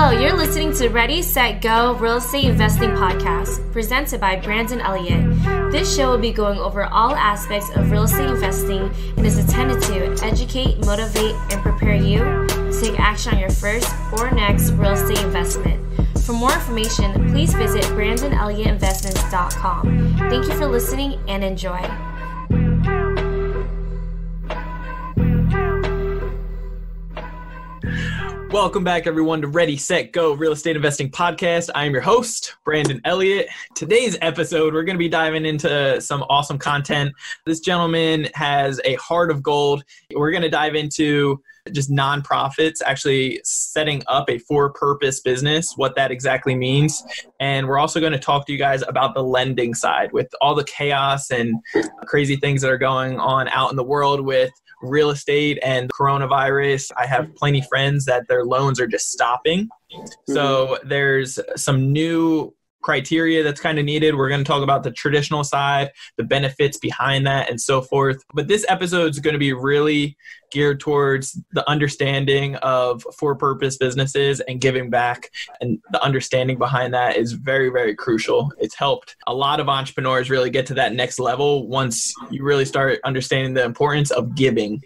Hello, you're listening to Ready, Set, Go. Real Estate Investing Podcast, presented by Brandon Elliott. This show will be going over all aspects of real estate investing and is intended to educate, motivate, and prepare you to take action on your first or next real estate investment. For more information, please visit BrandonElliottInvestments.com. Thank you for listening and enjoy. Welcome back, everyone, to Ready, Set, Go, Real Estate Investing Podcast. I am your host, Brandon Elliott. Today's episode, we're going to be diving into some awesome content. This gentleman has a heart of gold. We're going to dive into just nonprofits, actually setting up a for-purpose business, what that exactly means. And we're also going to talk to you guys about the lending side with all the chaos and crazy things that are going on out in the world with real estate and coronavirus. I have plenty of friends that their loans are just stopping. So there's some new criteria that's kind of needed. We're going to talk about the traditional side, the benefits behind that, and so forth. But this episode is going to be really geared towards the understanding of for-purpose businesses and giving back. And the understanding behind that is very, very crucial. It's helped a lot of entrepreneurs really get to that next level once you really start understanding the importance of giving.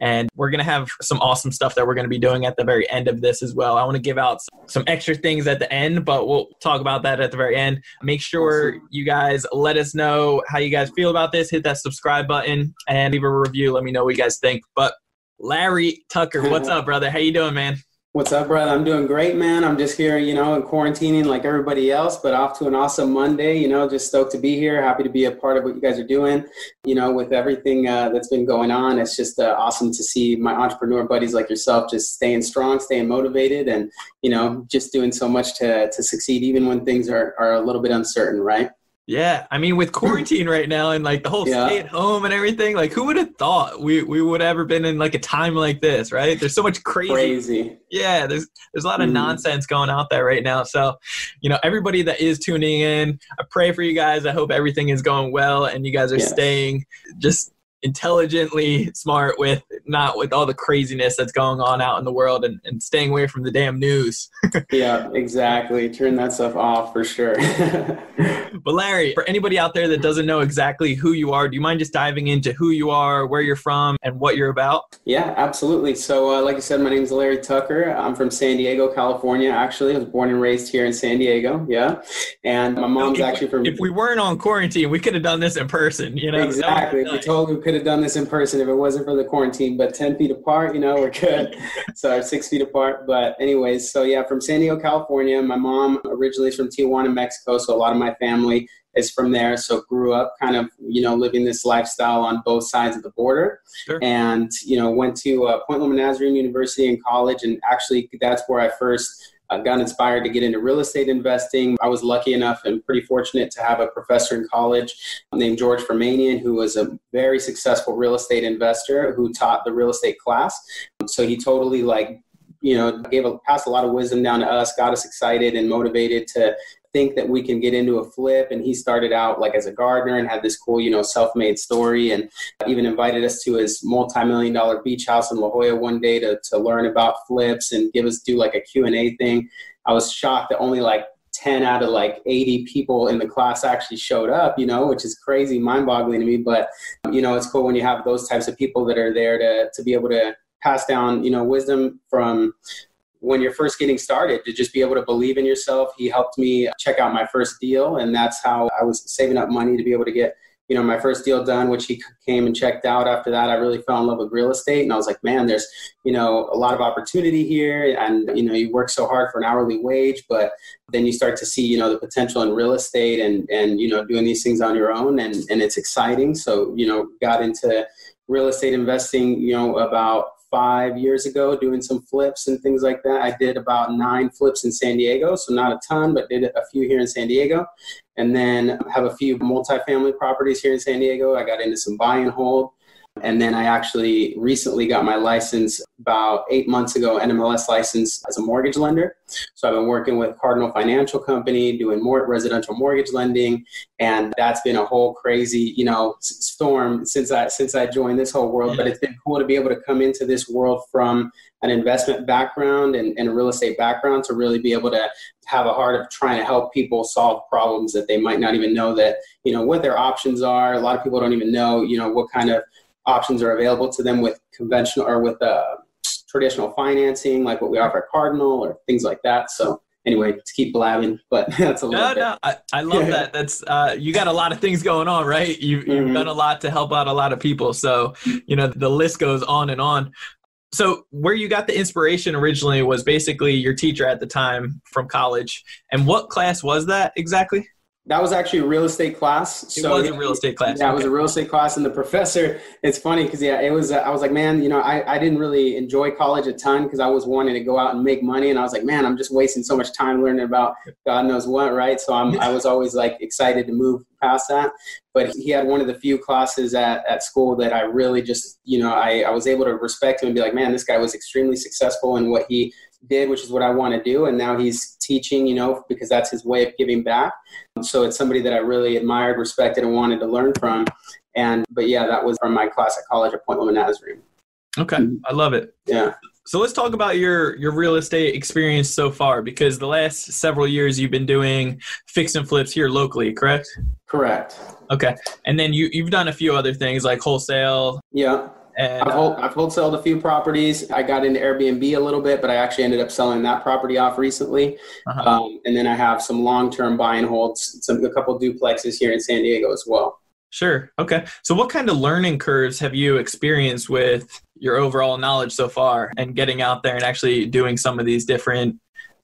And we're going to have some awesome stuff that we're going to be doing at the very end of this as well. I want to give out some extra things at the end, but we'll talk about that at the very end. Make sure you guys let us know how you guys feel about this. Hit that subscribe button and leave a review. Let me know what you guys think. But Larry Tucker, what's up, brother? How you doing, man? What's up, brother? I'm doing great, man. I'm just here, you know, in quarantining like everybody else, but off to an awesome Monday, you know, just stoked to be here. Happy to be a part of what you guys are doing, you know, with everything that's been going on. It's just awesome to see my entrepreneur buddies like yourself just staying strong, staying motivated, and, you know, just doing so much to succeed even when things are a little bit uncertain, right? Yeah. I mean, with quarantine right now and like the whole stay at home and everything, like who would have thought we would have ever been in like a time like this, right? There's so much crazy. Yeah. There's a lot of nonsense going out there right now. So, you know, everybody that is tuning in, I pray for you guys. I hope everything is going well and you guys are staying just intelligently smart with not with all the craziness that's going on out in the world and staying away from the damn news. Yeah, exactly. Turn that stuff off for sure. But Larry, for anybody out there that doesn't know exactly who you are, do you mind just diving into who you are, where you're from, and what you're about? Yeah, absolutely. So like I said, my name is Larry Tucker. I'm from San Diego, California, actually. I was born and raised here in San Diego. Yeah. And my mom's actually from... If we weren't on quarantine, we could have done this in person, you know? Exactly. We totally could have done this in person if it wasn't for the quarantine, but 10 feet apart, you know, we're good. So 6 feet apart. But anyways, so yeah, from San Diego, California. My mom originally is from Tijuana, Mexico. So a lot of my family is from there. So grew up kind of, you know, living this lifestyle on both sides of the border. Sure. And, you know, went to Point Loma Nazarene University in college. And actually that's where I first got inspired to get into real estate investing. I was lucky enough and pretty fortunate to have a professor in college named George Fermanian, who was a very successful real estate investor who taught the real estate class. So he totally like, you know, passed a lot of wisdom down to us, got us excited and motivated to think that we can get into a flip. And he started out like as a gardener and had this cool, you know, self-made story, and even invited us to his multi-million-dollar beach house in La Jolla one day to learn about flips and give us do like a Q&A thing. I was shocked that only like 10 out of like 80 people in the class actually showed up, you know, which is crazy, mind-boggling to me. But, you know, it's cool when you have those types of people that are there to be able to pass down, you know, wisdom from when you're first getting started, to just be able to believe in yourself. He helped me check out my first deal, and that's how I was saving up money to be able to get, you know, my first deal done, which he came and checked out. After that, I really fell in love with real estate, and I was like, man, there's, you know, a lot of opportunity here, and, you know, you work so hard for an hourly wage, but then you start to see, you know, the potential in real estate and you know, doing these things on your own, and it's exciting. So, you know, got into real estate investing, you know, about 5 years ago, doing some flips and things like that. I did about 9 flips in San Diego, so not a ton, but did a few here in San Diego. And then have a few multifamily properties here in San Diego. I got into some buy and hold. And then I actually recently got my license about 8 months ago, NMLS license as a mortgage lender. So I've been working with Cardinal Financial Company, doing more residential mortgage lending. And that's been a whole crazy, you know, storm since I joined this whole world. But it's been cool to be able to come into this world from an investment background and a real estate background to really be able to have a heart of trying to help people solve problems that they might not even know that, you know, what their options are. A lot of people don't even know, you know, what kind of options are available to them with conventional or with traditional financing, like what we offer at Cardinal or things like that. So anyway, to keep blabbing, but that's a little bit. No, I love that. That's, you got a lot of things going on, right? You've done a lot to help out a lot of people. So, you know, the list goes on and on. So where you got the inspiration originally was basically your teacher at the time from college. And what class was that exactly? That was actually a real estate class. It was a real estate class. Yeah, okay. It was a real estate class. And the professor, it's funny because, yeah, it was, I was like, man, you know, I didn't really enjoy college a ton because I was wanting to go out and make money. And I was like, man, I'm just wasting so much time learning about God knows what, right? So I was always like excited to move past that. But he had one of the few classes at school that I really just, you know, I was able to respect him and be like, man, this guy was extremely successful in what he did, which is what I want to do. And now he's teaching, you know, because that's his way of giving back. So it's somebody that I really admired, respected, and wanted to learn from. But yeah, that was from my class at college at Point Loma Nazarene. Okay. I love it. Yeah. So let's talk about your real estate experience so far, because the last several years you've been doing fix and flips here locally, correct? Correct. Okay. And then you've done a few other things like wholesale. Yeah. And I've wholesaled a few properties. I got into Airbnb a little bit, but I actually ended up selling that property off recently. And then I have some long-term buy and holds, a couple duplexes here in San Diego as well. Sure. Okay. So what kind of learning curves have you experienced with your overall knowledge so far and getting out there and actually doing some of these different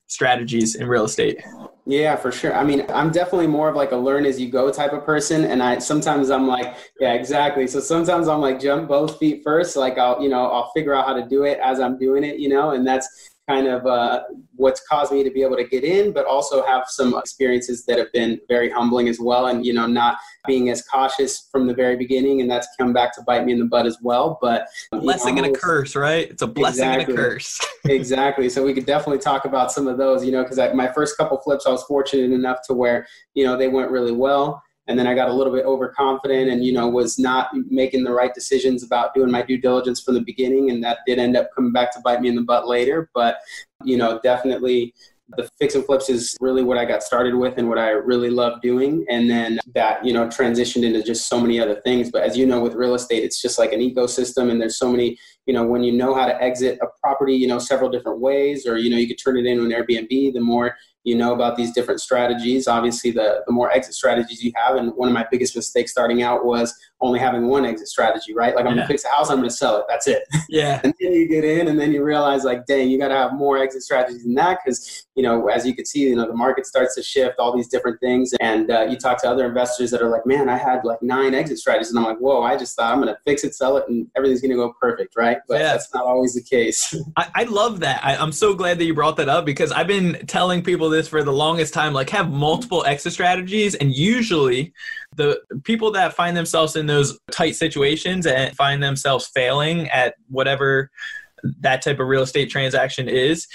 strategies in real estate? Yeah, for sure. I mean, I'm definitely more of like a learn as you go type of person. And sometimes I'm like, yeah, exactly. So sometimes I'm like, jump both feet first. Like I'll figure out how to do it as I'm doing it, you know, and that's kind of what's caused me to be able to get in, but also have some experiences that have been very humbling as well. And, you know, not being as cautious from the very beginning, and that's come back to bite me in the butt as well. But blessing and a curse, right? It's a blessing and a curse. Exactly. So we could definitely talk about some of those, you know, because my first couple flips, I was fortunate enough to where, you know, they went really well. And then I got a little bit overconfident and, you know, was not making the right decisions about doing my due diligence from the beginning. And that did end up coming back to bite me in the butt later. But, you know, definitely the fix and flips is really what I got started with and what I really love doing. And then that, you know, transitioned into just so many other things. But as you know, with real estate, it's just like an ecosystem and there's so many, you know, when you know how to exit a property, you know, several different ways, or, you know, you could turn it into an Airbnb, the more you know about these different strategies, obviously the more exit strategies you have. And one of my biggest mistakes starting out was only having one exit strategy, right? Like I'm going to fix a house, I'm going to sell it. That's it. Yeah. And then you get in and then you realize like, dang, you got to have more exit strategies than that. Cause you know, as you can see, you know, the market starts to shift, all these different things. And you talk to other investors that are like, man, I had like 9 exit strategies. And I'm like, whoa, I just thought I'm going to fix it, sell it, and everything's going to go perfect. Right. But that's not always the case. I love that. I'm so glad that you brought that up because I've been telling people this for the longest time, like have multiple exit strategies. And usually the people that find themselves in those tight situations and find themselves failing at whatever that type of real estate transaction is,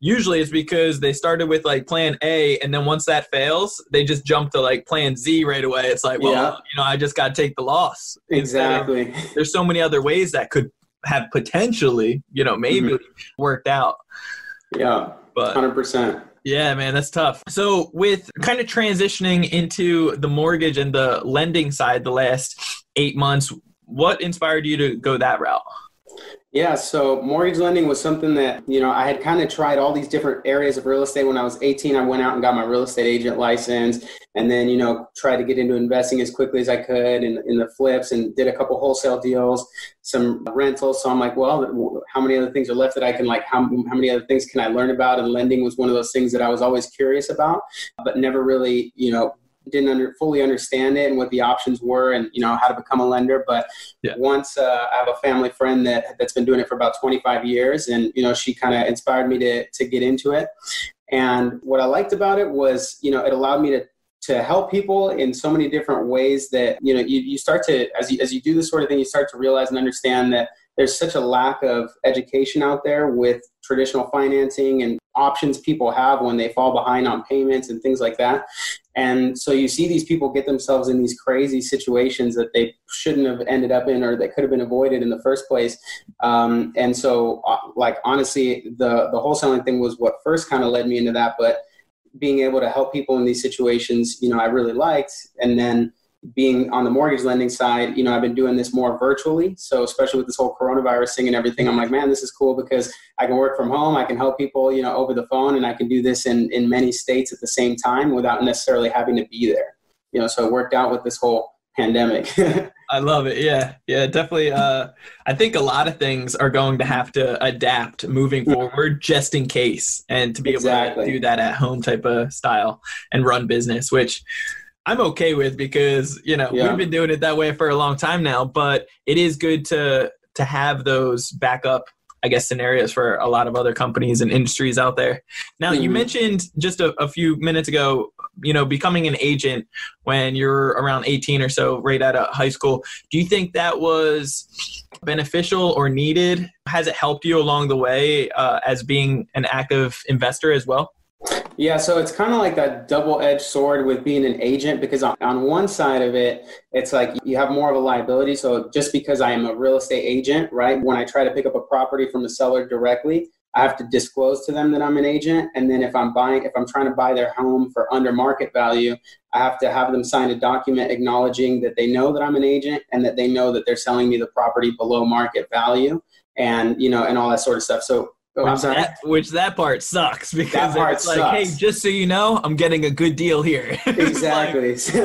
usually it's because they started with like plan A. And then once that fails, they just jump to like plan Z right away. It's like, well, you know, I just got to take the loss. Exactly. There's so many other ways that could have potentially, you know, maybe worked out. Yeah, but 100%. Yeah, man, that's tough. So with kind of transitioning into the mortgage and the lending side the last 8 months, what inspired you to go that route? Yeah, so mortgage lending was something that, you know, I had kind of tried all these different areas of real estate. When I was 18, I went out and got my real estate agent license and then, you know, tried to get into investing as quickly as I could in the flips and did a couple wholesale deals, some rentals. So I'm like, well, how many other things are left that I can like, how many other things can I learn about? And lending was one of those things that I was always curious about, but never really, you know, didn't fully understand it and what the options were and, you know, how to become a lender. But once I have a family friend that's been doing it for about 25 years and, you know, she kind of inspired me to get into it. And what I liked about it was, you know, it allowed me to to help people in so many different ways that, you know, you start to, as you do this sort of thing, you start to realize and understand that there's such a lack of education out there with traditional financing and options people have when they fall behind on payments and things like that. And so you see these people get themselves in these crazy situations that they shouldn't have ended up in, or that could have been avoided in the first place. And so, like, honestly, the wholesaling thing was what first kind of led me into that. But being able to help people in these situations, you know, I really liked. And then being on the mortgage lending side, you know, I've been doing this more virtually. So especially with this whole coronavirus thing and everything, I'm like, man, this is cool because I can work from home. I can help people, you know, over the phone, and I can do this in many states at the same time without necessarily having to be there, you know, so it worked out with this whole pandemic. I love it. Yeah. Yeah, definitely. I think a lot of things are going to have to adapt moving forward just in case, and to be able to do that at home type of style and run business, which I'm okay with because, you know, we've been doing it that way for a long time now, but it is good to have those backup, I guess, scenarios for a lot of other companies and industries out there. Now, you mentioned just a few minutes ago, you know, becoming an agent when you're around 18 or so, right out of high school. Do you think that was beneficial or needed? Has it helped you along the way as being an active investor as well? Yeah, so it's kind of like that double-edged sword with being an agent, because on one side of it, it's like you have more of a liability. So just because I am a real estate agent, right, when I try to pick up a property from a seller directly, I have to disclose to them that I'm an agent. And then if I'm trying to buy their home for under market value, I have to have them sign a document acknowledging that they know that I'm an agent and that they know that they're selling me the property below market value, and, you know, and all that sort of stuff. So Which that part sucks, because it's like, hey, just so you know, I'm getting a good deal here. Exactly. So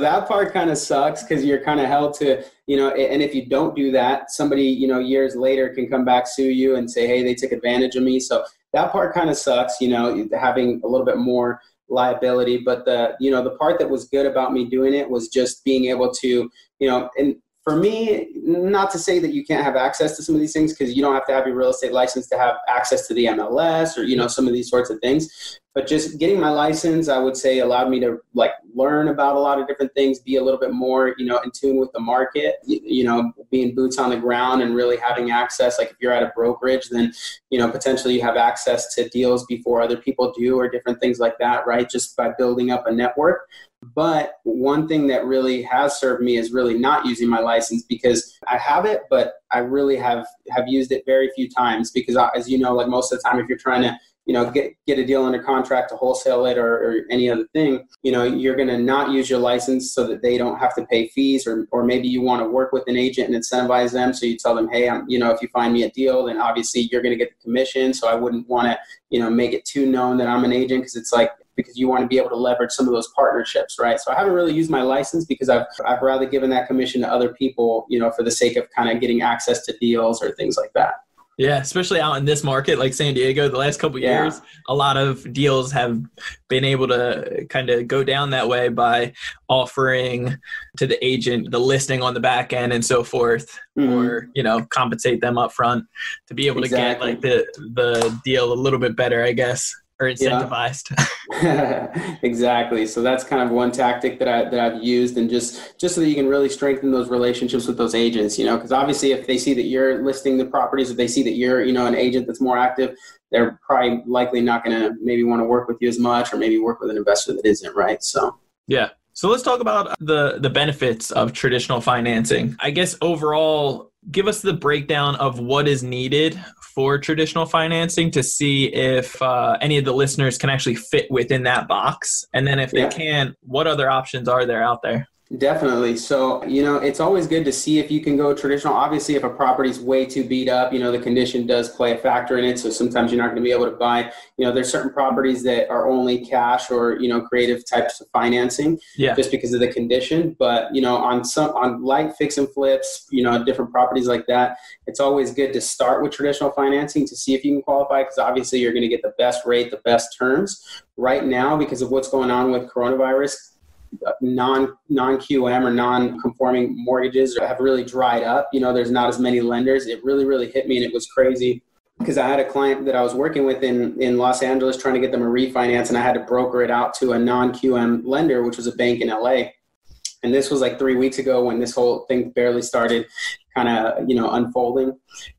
that part kind of sucks because you're kind of held to, you know, and if you don't do that, somebody, you know, years later can come back, sue you and say, hey, they took advantage of me. So that part kind of sucks, you know, having a little bit more liability. But the, you know, the part that was good about me doing it was just being able to, you know, and for me, not to say that you can't have access to some of these things, because you don't have to have your real estate license to have access to the NMLS or, you know, some of these sorts of things. But just getting my license, I would say, allowed me to, like, learn about a lot of different things, be a little bit more, you know, in tune with the market, you know, being boots on the ground and really having access. Like, if you're at a brokerage, then, you know, potentially you have access to deals before other people do, or different things like that, right? Just by building up a network. But one thing that really has served me is really not using my license, because I have it, but I really have used it very few times, because, as you know, like, most of the time, if you're trying to, you know, get a deal under contract to wholesale it or any other thing, you know, you're going to not use your license so that they don't have to pay fees, or maybe you want to work with an agent and incentivize them. So you tell them, hey, I'm, you know, if you find me a deal, then obviously you're going to get the commission. So I wouldn't want to, you know, make it too known that I'm an agent, because it's like, because you want to be able to leverage some of those partnerships, right? So I haven't really used my license because I've rather given that commission to other people, you know, for the sake of kind of getting access to deals or things like that. Yeah, especially out in this market like San Diego, the last couple of years, a lot of deals have been able to kind of go down that way by offering to the agent the listing on the back end and so forth, or, you know, compensate them up front to be able to get, like, the deal a little bit better, I guess, or incentivized. Yeah. Exactly. So that's kind of one tactic that I've used, and just so that you can really strengthen those relationships with those agents, you know, because obviously if they see that you're listing the properties, if they see that you're, you know, an agent that's more active, they're probably likely not going to maybe want to work with you as much, or maybe work with an investor that isn't, right? So, yeah. So let's talk about the benefits of traditional financing. I guess overall, give us the breakdown of what is needed for traditional financing to see if any of the listeners can actually fit within that box. And then if they can, what other options are there out there? Definitely. So, you know, it's always good to see if you can go traditional. Obviously, if a property's way too beat up, you know, the condition does play a factor in it. So sometimes you're not going to be able to buy, you know, there's certain properties that are only cash or, you know, creative types of financing just because of the condition. But, you know, on light fix and flips, you know, different properties like that, it's always good to start with traditional financing to see if you can qualify, because obviously you're going to get the best rate, the best terms. Right now, because of what's going on with coronavirus, non-QM or non-conforming mortgages have really dried up. You know, there's not as many lenders. It really hit me, and it was crazy because I had a client that I was working with in Los Angeles trying to get them a refinance, and I had to broker it out to a non-QM lender, which was a bank in LA. And this was like 3 weeks ago when this whole thing barely started kind of, you know, unfolding.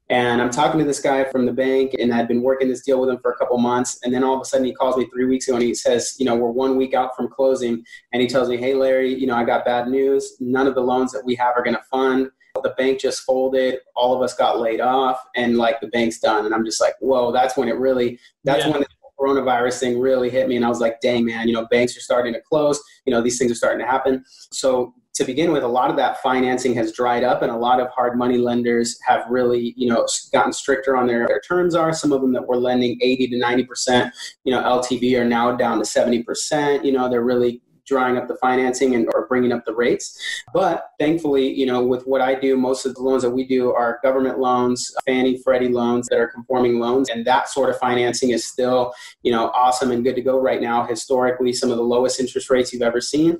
And I'm talking to this guy from the bank, and I'd been working this deal with him for a couple months. And then all of a sudden he calls me 3 weeks ago and he says, you know, we're 1 week out from closing. And he tells me, hey, Larry, you know, I got bad news. None of the loans that we have are going to fund. The bank just folded. All of us got laid off, and like the bank's done. And I'm just like, whoa, that's when it really, that's when the coronavirus thing really hit me. And I was like, dang, man, you know, banks are starting to close. You know, these things are starting to happen. So to begin with, a lot of that financing has dried up, and a lot of hard money lenders have really, you know, gotten stricter on their terms are. Some of them that were lending 80 to 90%, you know, LTV are now down to 70%. You know, they're really drawing up the financing and or bringing up the rates. But thankfully, you know, with what I do, most of the loans that we do are government loans, Fannie, Freddie loans that are conforming loans. And that sort of financing is still, you know, awesome and good to go right now. Historically, some of the lowest interest rates you've ever seen,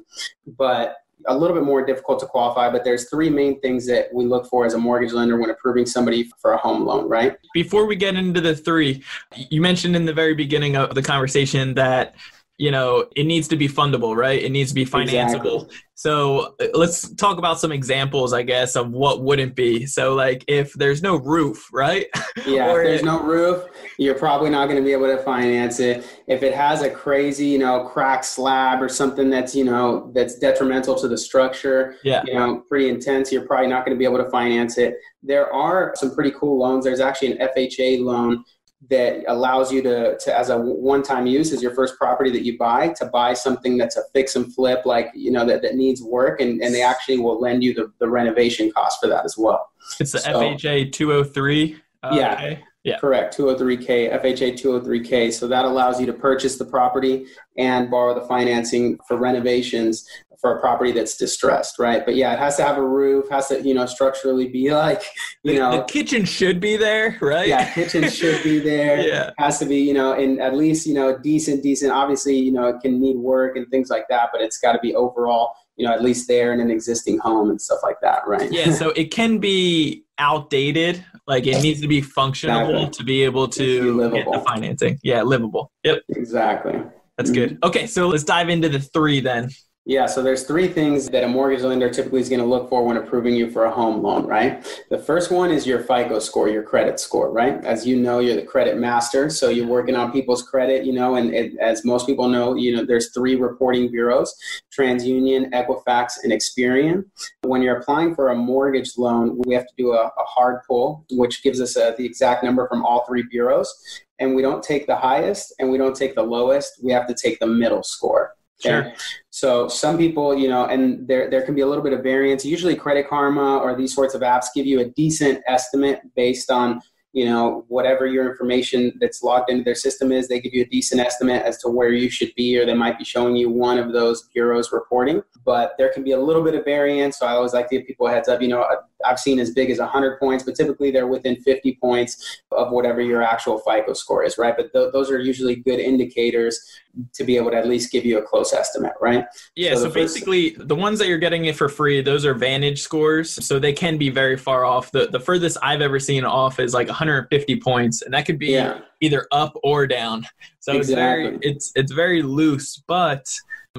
but a little bit more difficult to qualify. But there's three main things that we look for as a mortgage lender when approving somebody for a home loan, right? Before we get into the three, you mentioned in the very beginning of the conversation that, you know, it needs to be fundable, right? It needs to be financeable. Exactly. So let's talk about some examples, I guess, of what wouldn't be. So like if there's no roof, right? Yeah, if there's no roof, you're probably not going to be able to finance it. If it has a crazy, you know, crack slab or something that's, you know, that's detrimental to the structure, you know, pretty intense, you're probably not going to be able to finance it. There are some pretty cool loans. There's actually an FHA loan that allows you to as a one-time use as your first property that you buy, to buy something that's a fix and flip, like, you know, that needs work. And they actually will lend you the renovation cost for that as well. It's the FHA 203. Yeah, correct. 203k, FHA 203k. So that allows you to purchase the property and borrow the financing for renovations for a property that's distressed, right? But yeah, it has to have a roof, has to, you know, structurally be like, you know. The kitchen should be there, right? Yeah, kitchen should be there. It has to be, you know, in at least, you know, decent. Obviously, you know, it can need work and things like that, but it's got to be overall, you know, at least there in an existing home and stuff like that, right? Yeah, so it can be outdated. Like it needs to be functional to be able to get the financing. Yeah, livable. Yep. Exactly. That's good. Okay, so let's dive into the three then. Yeah, so there's three things that a mortgage lender typically is going to look for when approving you for a home loan, right? The first one is your FICO score, your credit score, right? As you know, you're the credit master, so you're working on people's credit, you know, and as most people know, you know, there's three reporting bureaus, TransUnion, Equifax, and Experian. When you're applying for a mortgage loan, we have to do a hard pull, which gives us the exact number from all three bureaus, and we don't take the highest and we don't take the lowest. We have to take the middle score. Okay. Sure. So some people, you know, and there can be a little bit of variance. Usually Credit Karma or these sorts of apps give you a decent estimate based on, you know, whatever your information that's logged into their system is. They give you a decent estimate as to where you should be, or they might be showing you one of those bureaus reporting, but there can be a little bit of variance. So I always like to give people a heads up, you know, I've seen as big as 100 points, but typically they're within 50 points of whatever your actual FICO score is, right? But those are usually good indicators to be able to at least give you a close estimate, right? Yeah, so basically the ones that you're getting it for free, those are Vantage scores. So they can be very far off. The furthest I've ever seen off is like 150 points, and that could be either up or down. So it's very loose, but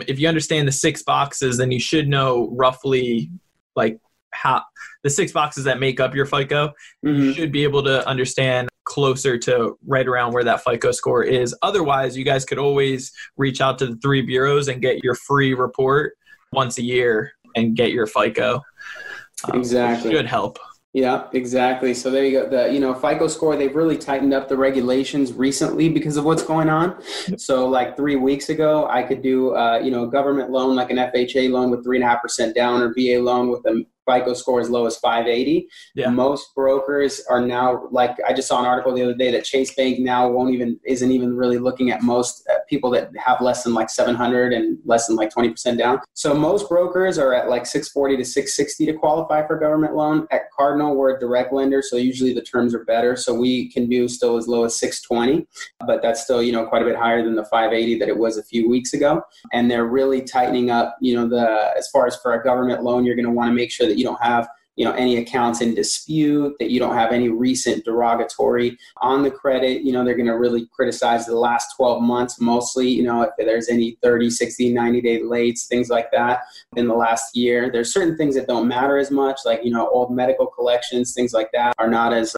if you understand the six boxes, then you should know roughly like how the six boxes that make up your FICO, you should be able to understand closer to right around where that FICO score is. Otherwise, you guys could always reach out to the three bureaus and get your free report once a year and get your FICO. Exactly. Should help. Yeah, exactly. So there you go. The, you know, FICO score, they've really tightened up the regulations recently because of what's going on. So like 3 weeks ago, I could do, you know, a government loan, like an FHA loan with 3.5% down, or VA loan with a FICO score as low as 580. Yeah. Most brokers are now, like, I just saw an article the other day that Chase Bank now isn't even really looking at most people that have less than like 700 and less than like 20% down. So most brokers are at like 640 to 660 to qualify for government loan. At Cardinal, we're a direct lender, so usually the terms are better. So we can do still as low as 620, but that's still, you know, quite a bit higher than the 580 that it was a few weeks ago. And they're really tightening up, you know, as far as for a government loan, you're going to want to make sure that you don't have any accounts in dispute, that you don't have any recent derogatory on the credit. They're going to really criticize the last 12 months mostly, if there's any 30, 60, 90-day lates, things like that in the last year. There's certain things that don't matter as much, like, old medical collections, things like that are not as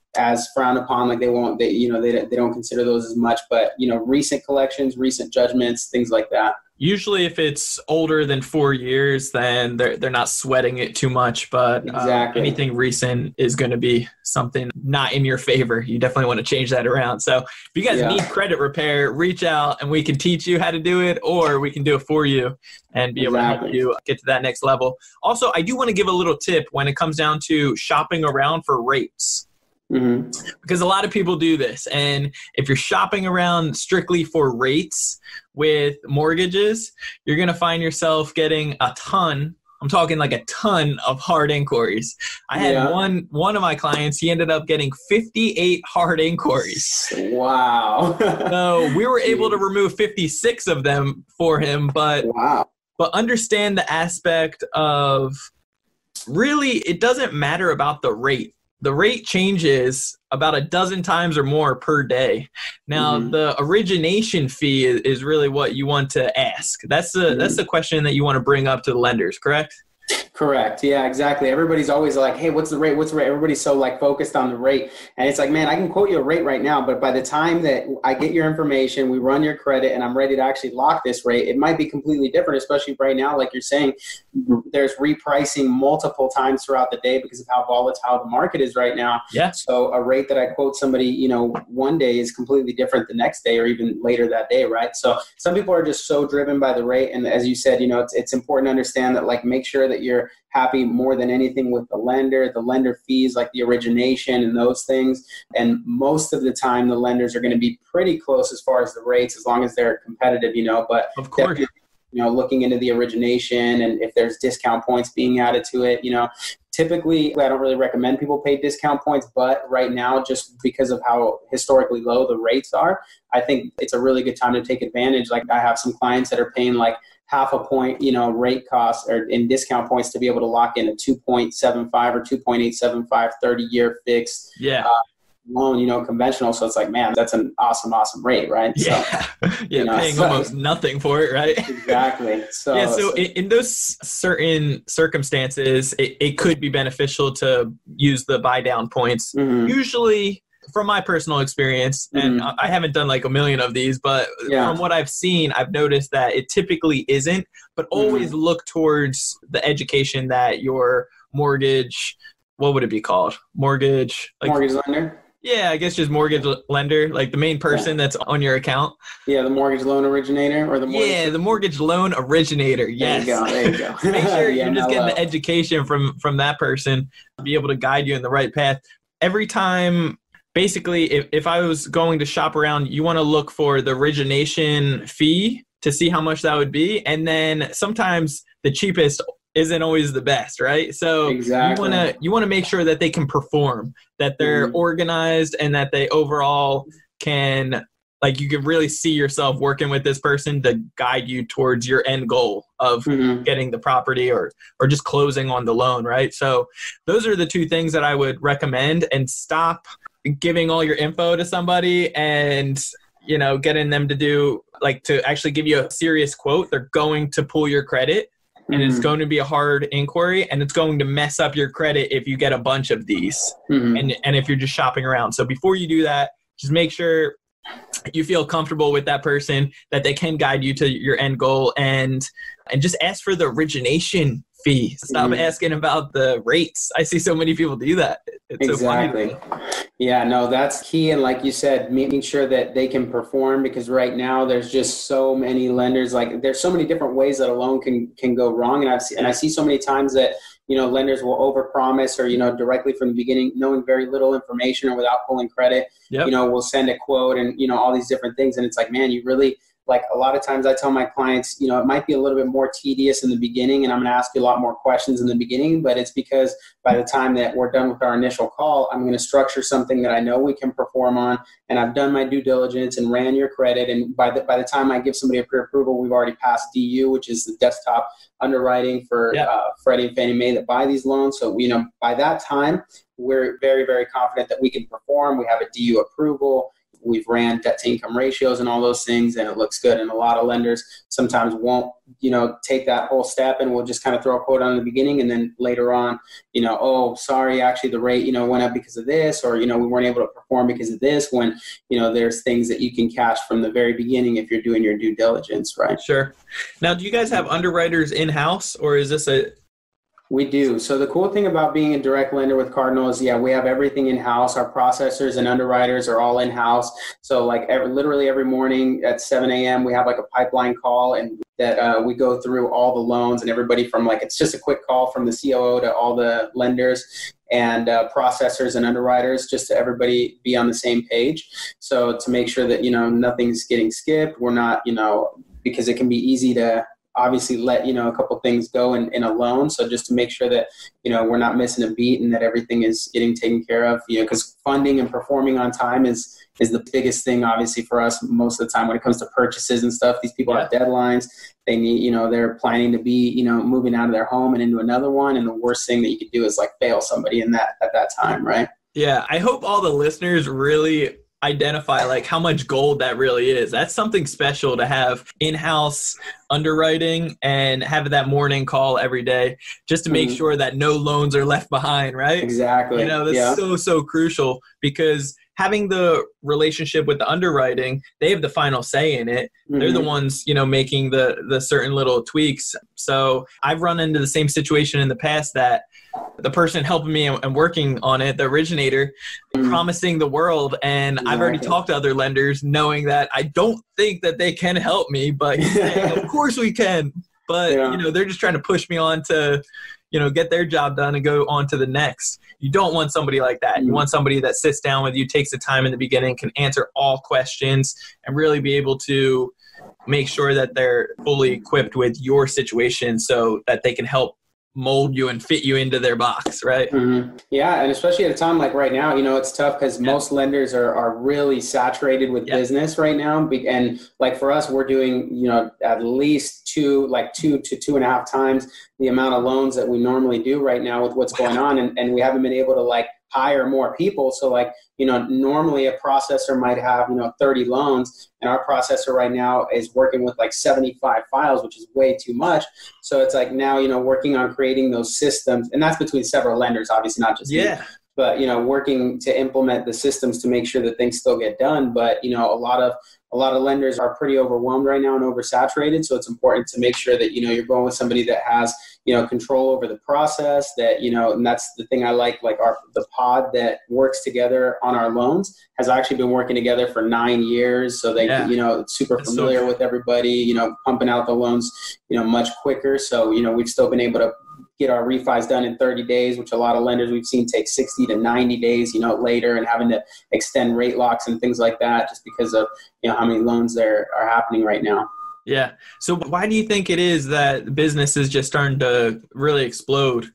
frowned upon, like they don't consider those as much, but, recent collections, recent judgments, things like that. Usually if it's older than 4 years, then they're not sweating it too much, but exactly. Anything recent is going to be something not in your favor. You definitely want to change that around. So if you guys need credit repair, reach out and we can teach you how to do it, or we can do it for you and be able to help you get to that next level. Also, I do want to give a little tip when it comes down to shopping around for rates. Mm-hmm. Because a lot of people do this. And if you're shopping around strictly for rates with mortgages, you're going to find yourself getting a ton. I'm talking like a ton of hard inquiries. I had one of my clients, he ended up getting 58 hard inquiries. Wow. So we were able to remove 56 of them for him. But, but understand the aspect of really, it doesn't matter about the rate. The rate changes about a dozen times or more per day. Now, the origination fee is really what you want to ask. That's the that's the question that you want to bring up to the lenders, correct? Correct. Yeah, exactly. Everybody's always like, hey, what's the rate? What's the rate? Everybody's so like focused on the rate. And it's like, man, I can quote you a rate right now, but by the time that I get your information, we run your credit and I'm ready to actually lock this rate, it might be completely different, especially right now, like you're saying, there's repricing multiple times throughout the day because of how volatile the market is right now. Yeah. So a rate that I quote somebody, one day is completely different the next day or even later that day. Right. So some people are just so driven by the rate. And as you said, it's important to understand that, like, make sure that you're happy more than anything with the lender fees, like the origination and those things. And most of the time, the lenders are going to be pretty close as far as the rates, as long as they're competitive, but of course, looking into the origination and if there's discount points being added to it, typically, I don't really recommend people pay discount points, but right now, just because of how historically low the rates are, I think it's a really good time to take advantage. Like, I have some clients that are paying like half a point, rate costs or in discount points to be able to lock in a 2.75 or 2.875 30-year fixed loan, conventional. So it's like, man, that's an awesome rate, right? Yeah, so, paying almost nothing for it, right? Exactly. So so in those certain circumstances, it could be beneficial to use the buy down points. Usually, from my personal experience, and I haven't done like a million of these, but from what I've seen, I've noticed that it typically isn't, but always look towards the education that your mortgage, what would it be called? Mortgage lender? Yeah, I guess just mortgage lender, like the main person that's on your account. Yeah, the mortgage loan originator or the mortgage. Yeah, the mortgage loan originator. Yes. There you go. Make sure you're just getting the education from that person to be able to guide you in the right path. Every time. Basically, if I was going to shop around, you want to look for the origination fee to see how much that would be. And then sometimes the cheapest isn't always the best, right? So exactly. you want to make sure that they can perform, that they're organized, and that they overall can, like, you can really see yourself working with this person to guide you towards your end goal of getting the property or just closing on the loan, right? So those are the two things that I would recommend, and stop giving all your info to somebody and, getting them to actually give you a serious quote. They're going to pull your credit and it's going to be a hard inquiry and it's going to mess up your credit if you get a bunch of these and if you're just shopping around. So before you do that, just make sure you feel comfortable with that person, that they can guide you to your end goal, and just ask for the origination fee. Stop asking about the rates. I see so many people do that. It's exactly. So funny. Yeah, no, that's key. And like you said, making sure that they can perform, because right now there's just so many lenders, like there's so many different ways that a loan can go wrong. And I see so many times that, lenders will overpromise or, directly from the beginning, knowing very little information or without pulling credit, we'll send a quote and, all these different things. And it's like, man, you really Like a lot of times I tell my clients, you know, it might be a little bit more tedious in the beginning and I'm going to ask you a lot more questions in the beginning, but it's because by the time that we're done with our initial call, I'm going to structure something that I know we can perform on, and I've done my due diligence and ran your credit. And by the time I give somebody a pre-approval, we've already passed DU, which is the desktop underwriting for Freddie and Fannie Mae that buy these loans. So, you know, by that time, we're very, very confident that we can perform. We have a DU approval. We've ran debt to income ratios and all those things, and it looks good. And a lot of lenders sometimes won't, you know, take that whole step, and will just kind of throw a quote on in the beginning. And then later on, you know, oh, sorry, actually the rate, you know, went up because of this, or, you know, we weren't able to perform because of this, when, you know, there's things that you can cash from the very beginning if you're doing your due diligence, right? Sure. Now, do you guys have underwriters in-house, or is this a... We do. So the cool thing about being a direct lender with Cardinal is, yeah, we have everything in-house. Our processors and underwriters are all in-house. So like literally every morning at 7 a.m., we have like a pipeline call, and that we go through all the loans and everybody from like, it's just a quick call from the COO to all the lenders and processors and underwriters, just to everybody be on the same page. So to make sure that, you know, nothing's getting skipped. We're not, you know, because it can be easy to obviously let, you know, a couple things go in a loan. So just to make sure that, you know, we're not missing a beat and that everything is getting taken care of, you know, because funding and performing on time is the biggest thing, obviously, for us most of the time when it comes to purchases and stuff. These people have deadlines. They need, you know, they're planning to be, you know, moving out of their home and into another one. And the worst thing that you could do is like fail somebody in that at that time, right? Yeah. I hope all the listeners really identify like how much gold that really is. That's something special to have in-house underwriting and have that morning call every day just to make sure that no loans are left behind, right? Exactly. You know, that's so crucial, because having the relationship with the underwriting, they have the final say in it. They're the ones, you know, making the certain little tweaks. So I've run into the same situation in the past that the person helping me and working on it, the originator, promising the world. And I've already talked to other lenders knowing that I don't think that they can help me, but saying, of course we can. But, you know, they're just trying to push me on to, you know, get their job done and go on to the next. You don't want somebody like that. You want somebody that sits down with you, takes the time in the beginning, can answer all questions, and really be able to make sure that they're fully equipped with your situation so that they can help mold you and fit you into their box, right? Yeah, and especially at a time like right now, you know, it's tough because most lenders are really saturated with business right now. And like for us, we're doing, you know, at least two to two and a half times the amount of loans that we normally do right now with what's going on. And we haven't been able to like hire more people. So like, you know, normally a processor might have, you know, 30 loans, and our processor right now is working with like 75 files, which is way too much. So it's like now, you know, working on creating those systems, and that's between several lenders, obviously not just me, but, you know, working to implement the systems to make sure that things still get done. But, you know, a lot of lenders are pretty overwhelmed right now and oversaturated. So it's important to make sure that, you know, you're going with somebody that has, you know, control over the process, that, you know, and that's the thing I like the pod that works together on our loans has actually been working together for 9 years. So they, you know, it's super familiar with everybody, you know, pumping out the loans, you know, much quicker. So, you know, we've still been able to get our refis done in 30 days, which a lot of lenders we've seen take 60 to 90 days, you know, later, and having to extend rate locks and things like that just because of, you know, how many loans there are happening right now. Yeah. So why do you think it is that business is just starting to really explode?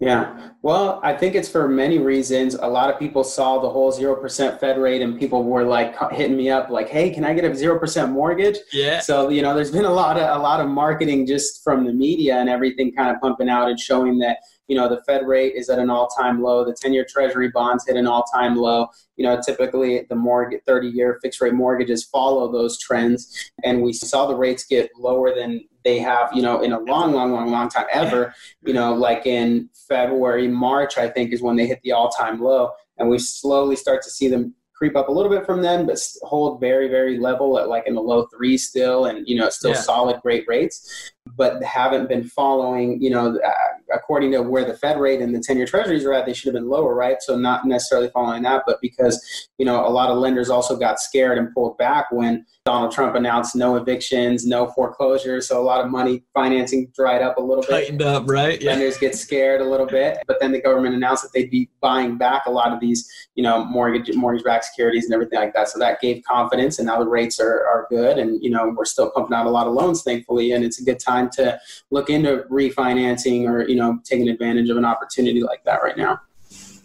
Yeah. Well, I think it's for many reasons. A lot of people saw the whole 0% Fed rate, and people were like hitting me up like, hey, can I get a 0% mortgage? Yeah. So, you know, there's been a lot of marketing just from the media and everything kind of pumping out and showing that, you know, the Fed rate is at an all-time low. The 10-year Treasury bonds hit an all-time low. You know, typically the 30-year fixed-rate mortgages follow those trends. And we saw the rates get lower than they have, you know, in a long time ever. You know, like in February, March, I think, is when they hit the all-time low. And we slowly start to see them creep up a little bit from then, but hold very, very level at like in the low 3s still, and, you know, still solid, great rates, but haven't been following, you know, according to where the Fed rate and the 10-year Treasuries are at, they should have been lower, right? So not necessarily following that, but because, you know, a lot of lenders also got scared and pulled back when Donald Trump announced no evictions, no foreclosures. So a lot of money financing dried up a little bit. Tightened up, right? Yeah. Lenders get scared a little bit. But then the government announced that they'd be buying back a lot of these, you know, mortgage-backed securities and everything like that. So that gave confidence, and now the rates are good. And, you know, we're still pumping out a lot of loans, thankfully. And it's a good time to look into refinancing or, you know, taking advantage of an opportunity like that right now.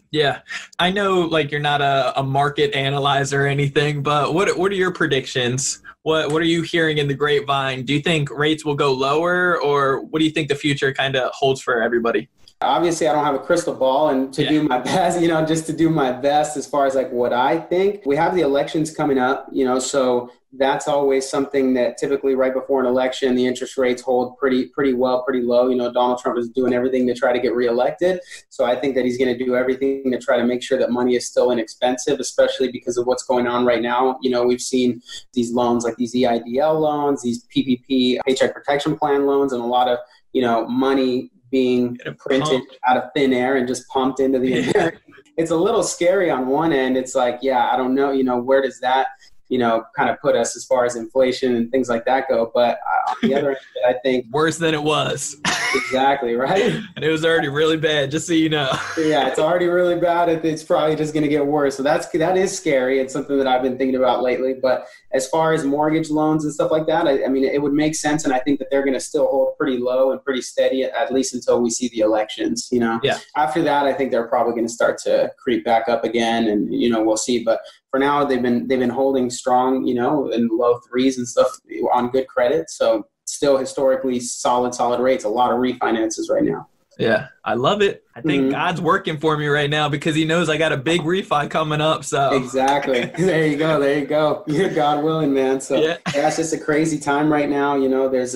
Yeah. I know, like, you're not a market analyzer or anything, but what are your predictions? What are you hearing in the grapevine? Do you think rates will go lower, or what do you think the future kind of holds for everybody? Obviously, I don't have a crystal ball, and to do my best, you know, just to do my best as far as like what I think. We have the elections coming up, you know, so that's always something that typically right before an election, the interest rates hold pretty low. You know, Donald Trump is doing everything to try to get reelected. So I think that he's going to do everything to try to make sure that money is still inexpensive, especially because of what's going on right now. You know, we've seen these loans like these EIDL loans, these PPP, Paycheck Protection Plan loans, and a lot of, you know, money being printed out of thin air and just pumped into the air. It's a little scary on one end. It's like, yeah, I don't know, you know, where does that, you know, kind of put us as far as inflation and things like that go. But on the other end, I think worse than it was. Exactly. Right. And it was already really bad, just so you know. Yeah. It's already really bad. It's probably just going to get worse. So that is scary. It's something that I've been thinking about lately. But as far as mortgage loans and stuff like that, I mean, it would make sense. And I think that they're going to still hold pretty low and pretty steady, at least until we see the elections, you know. Yeah. After that, I think they're probably going to start to creep back up again, and, you know, we'll see. But for now, they've been holding strong, you know, in low threes and stuff on good credit. So still historically solid rates, a lot of refinances right now. Yeah, I love it. I think God's working for me right now, because he knows I got a big refi coming up. So exactly. There you go. You're God willing, man. So yeah, it's just a crazy time right now. You know, there's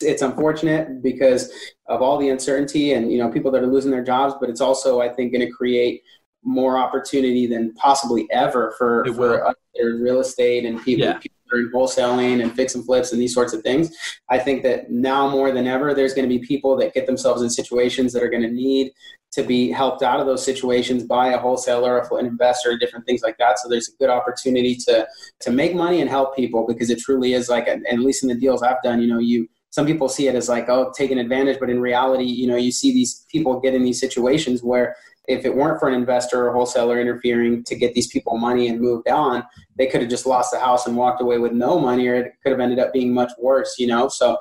it's unfortunate because of all the uncertainty and, you know, people that are losing their jobs, but it's also, I think, going to create more opportunity than possibly ever for us in real estate and people. Yeah. And wholesaling and fix and flips and these sorts of things. I think that now more than ever, there's going to be people that get themselves in situations that are going to need to be helped out of those situations by a wholesaler, an investor, different things like that. So there's a good opportunity to make money and help people, because it truly is like, at least in the deals I've done, you know, some people see it as like, oh, taking advantage. But in reality, you know, you see these people get in these situations where if it weren't for an investor or wholesaler interfering to get these people money and moved on, they could have just lost the house and walked away with no money, or it could have ended up being much worse, you know? So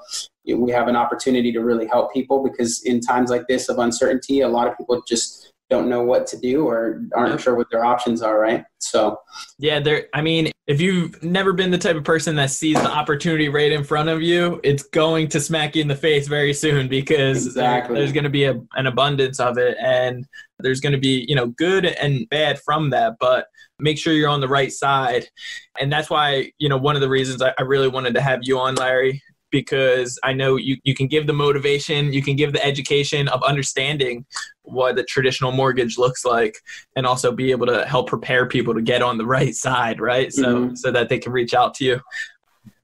we have an opportunity to really help people, because in times like this of uncertainty, a lot of people just don't know what to do or aren't sure what their options are, right? So yeah, I mean, if you've never been the type of person that sees the opportunity right in front of you, it's going to smack you in the face very soon, because there's going to be an abundance of it, and there's going to be, you know, good and bad from that, but make sure you're on the right side. And that's why, you know, one of the reasons I really wanted to have you on, Larry, because I know you can give the motivation, you can give the education of understanding what the traditional mortgage looks like, and also be able to help prepare people to get on the right side, right? So that they can reach out to you.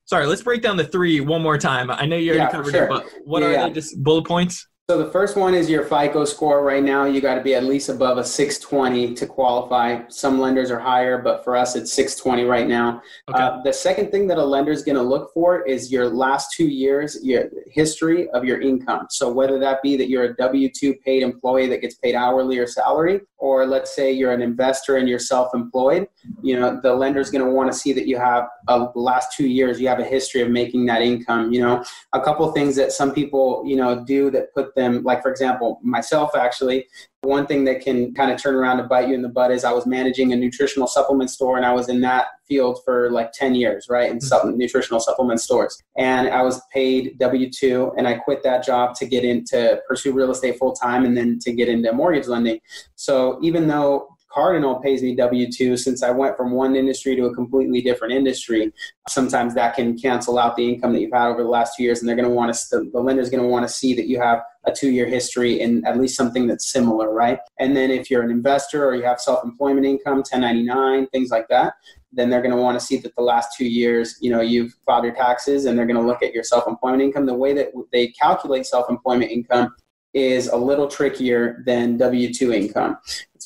Sorry, let's break down the three one more time. I know you already covered it, but what are they, just bullet points? So the first one is your FICO score. Right now, you got to be at least above a 620 to qualify. Some lenders are higher, but for us, it's 620 right now. Okay. The second thing that a lender is going to look for is your last 2 years, your history of your income. So whether that be that you're a W-2 paid employee that gets paid hourly or salary, or let's say you're an investor and you're self-employed, you know, the lender is going to want to see that you have the last 2 years, you have a history of making that income. You know, a couple of things that some people, you know, do that put them, like, for example, myself, actually, one thing that can kind of turn around and bite you in the butt is I was managing a nutritional supplement store, and I was in that field for like 10 years, right? In nutritional supplement stores. And I was paid W-2, and I quit that job to pursue real estate full time, and then to get into mortgage lending. So even though Cardinal pays me W-2, since I went from one industry to a completely different industry, sometimes that can cancel out the income that you've had over the last 2 years, and they're going to want to, the lender's going to want to see that you have a 2 year history in at least something that's similar, right? And then if you're an investor or you have self-employment income, 1099, things like that, then they're going to want to see that the last 2 years, you know, you've filed your taxes, and they're going to look at your self-employment income. The way that they calculate self-employment income is a little trickier than W-2 income.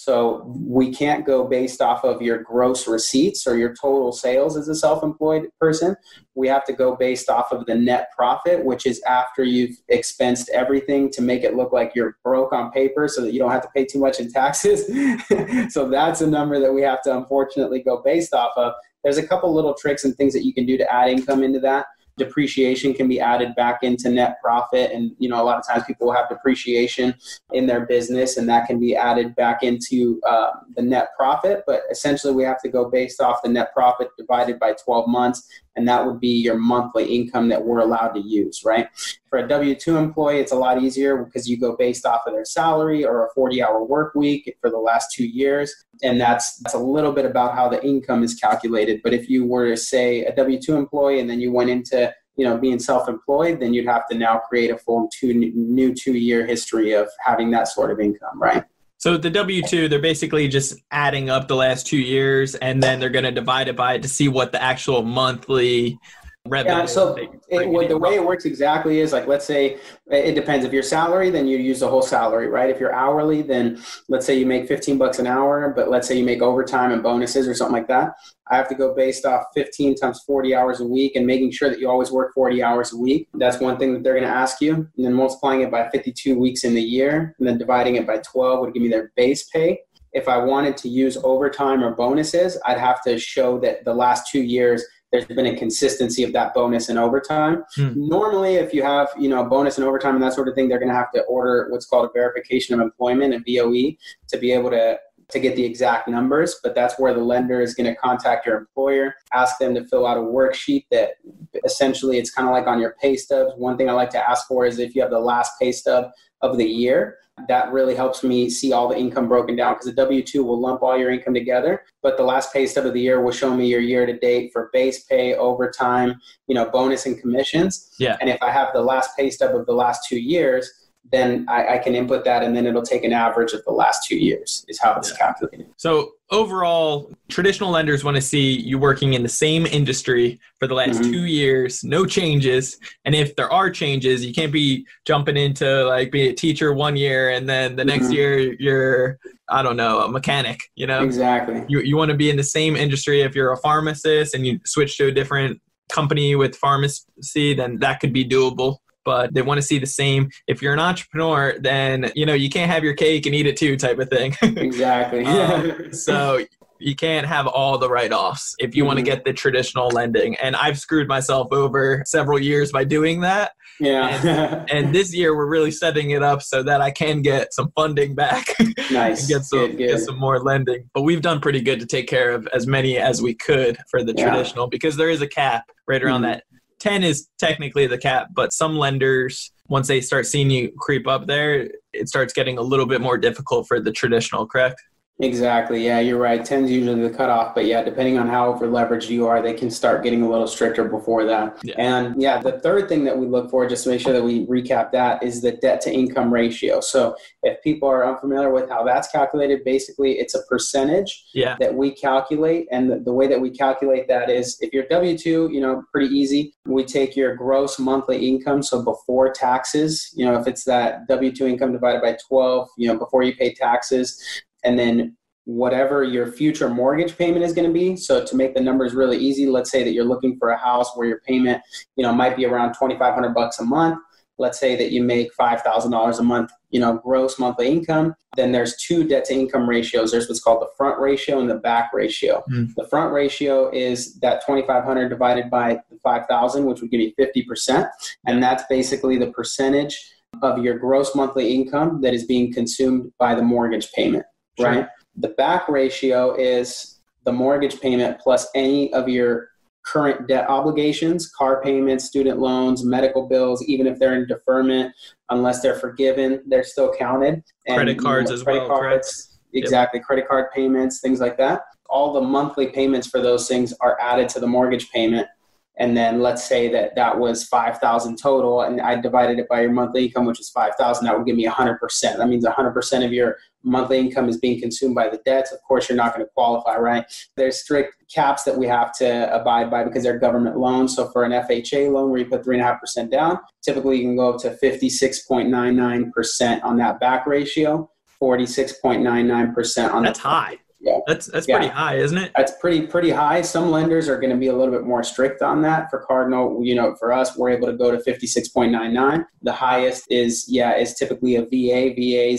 So we can't go based off of your gross receipts or your total sales as a self-employed person. We have to go based off of the net profit, which is after you've expensed everything to make it look like you're broke on paper so that you don't have to pay too much in taxes. So that's a number that we have to unfortunately go based off of. There's a couple little tricks and things that you can do to add income into that. Depreciation can be added back into net profit. And, you know, a lot of times people will have depreciation in their business and that can be added back into the net profit. But essentially we have to go based off the net profit divided by 12 months. And that would be your monthly income that we're allowed to use, right? For a W-2 employee, it's a lot easier because you go based off of their salary or a 40-hour work week for the last 2 years. And that's a little bit about how the income is calculated. But if you were to say a W-2 employee and then you went into, you know, being self-employed, then you'd have to now create a full two-year history of having that sort of income, right? So the W-2, they're basically just adding up the last 2 years, and then they're going to divide it by it to see what the actual monthly revenue is. Yeah, so the way it works exactly is, like, let's say it depends. If you're salary, then you use the whole salary, right? If you're hourly, then let's say you make $15 an hour, but let's say you make overtime and bonuses or something like that. I have to go based off 15 times 40 hours a week and making sure that you always work 40 hours a week. That's one thing that they're going to ask you. And then multiplying it by 52 weeks in the year and then dividing it by 12 would give me their base pay. If I wanted to use overtime or bonuses, I'd have to show that the last 2 years there's been a consistency of that bonus and overtime. Normally, if you have, you know, bonus and overtime and that sort of thing, they're going to have to order what's called a verification of employment, a VOE, to be able to get the exact numbers, but that's where the lender is going to contact your employer, ask them to fill out a worksheet that essentially it's kind of like on your pay stubs. One thing I like to ask for is if you have the last pay stub of the year, that really helps me see all the income broken down because the W-2 will lump all your income together, but the last pay stub of the year will show me your year to date for base pay, overtime, you know, bonus and commissions. Yeah. And if I have the last pay stub of the last 2 years, then I can input that and then it'll take an average of the last 2 years is how it's calculated. So overall, traditional lenders want to see you working in the same industry for the last 2 years, no changes. And if there are changes, you can't be jumping into like being a teacher 1 year and then the next year you're, I don't know, a mechanic, you know? Exactly. You want to be in the same industry. If you're a pharmacist and you switch to a different company with pharmacy, then that could be doable. But they want to see the same. If you're an entrepreneur, then, you know, you can't have your cake and eat it too type of thing. Exactly. So you can't have all the write-offs if you want to get the traditional lending. And I've screwed myself over several years by doing that. Yeah. And this year we're really setting it up so that I can get some funding back. Nice. And get some more lending. But we've done pretty good to take care of as many as we could for the traditional because there is a cap right around that. 10 is technically the cap, but some lenders, once they start seeing you creep up there, it starts getting a little bit more difficult for the traditional, correct? Exactly. Yeah, you're right. 10 is usually the cutoff, but yeah, depending on how over-leveraged you are, they can start getting a little stricter before that. Yeah. And yeah, the third thing that we look for, just to make sure that we recap that, is the debt-to-income ratio. So if people are unfamiliar with how that's calculated, basically it's a percentage that we calculate. And the way that we calculate that is if you're W-2, you know, pretty easy. We take your gross monthly income, so before taxes, you know, if it's that W-2 income divided by 12, you know, before you pay taxes, and then whatever your future mortgage payment is going to be. So to make the numbers really easy, let's say that you're looking for a house where your payment, you know, might be around $2,500 a month. Let's say that you make $5,000 a month, you know, gross monthly income. Then there's two debt to income ratios. There's what's called the front ratio and the back ratio. The front ratio is that 2,500 divided by 5,000, which would give you 50%. And that's basically the percentage of your gross monthly income that is being consumed by the mortgage payment. Right? The back ratio is the mortgage payment plus any of your current debt obligations, car payments, student loans, medical bills, even if they're in deferment, unless they're forgiven, they're still counted. And credit cards as well. Exactly. Yep. Credit card payments, things like that. All the monthly payments for those things are added to the mortgage payment. And then let's say that that was 5,000 total and I divided it by your monthly income, which is 5,000. That would give me 100%. That means 100% of your monthly income is being consumed by the debts. Of course, you're not going to qualify, right? There's strict caps that we have to abide by because they're government loans. So for an FHA loan where you put 3.5% down, typically you can go up to 56.99% on that back ratio. 46.99% on that's the high. Yeah. That's pretty high, isn't it? That's pretty high. Some lenders are going to be a little bit more strict on that. For Cardinal, you know, for us, we're able to go to 56.99. The highest is typically a VA.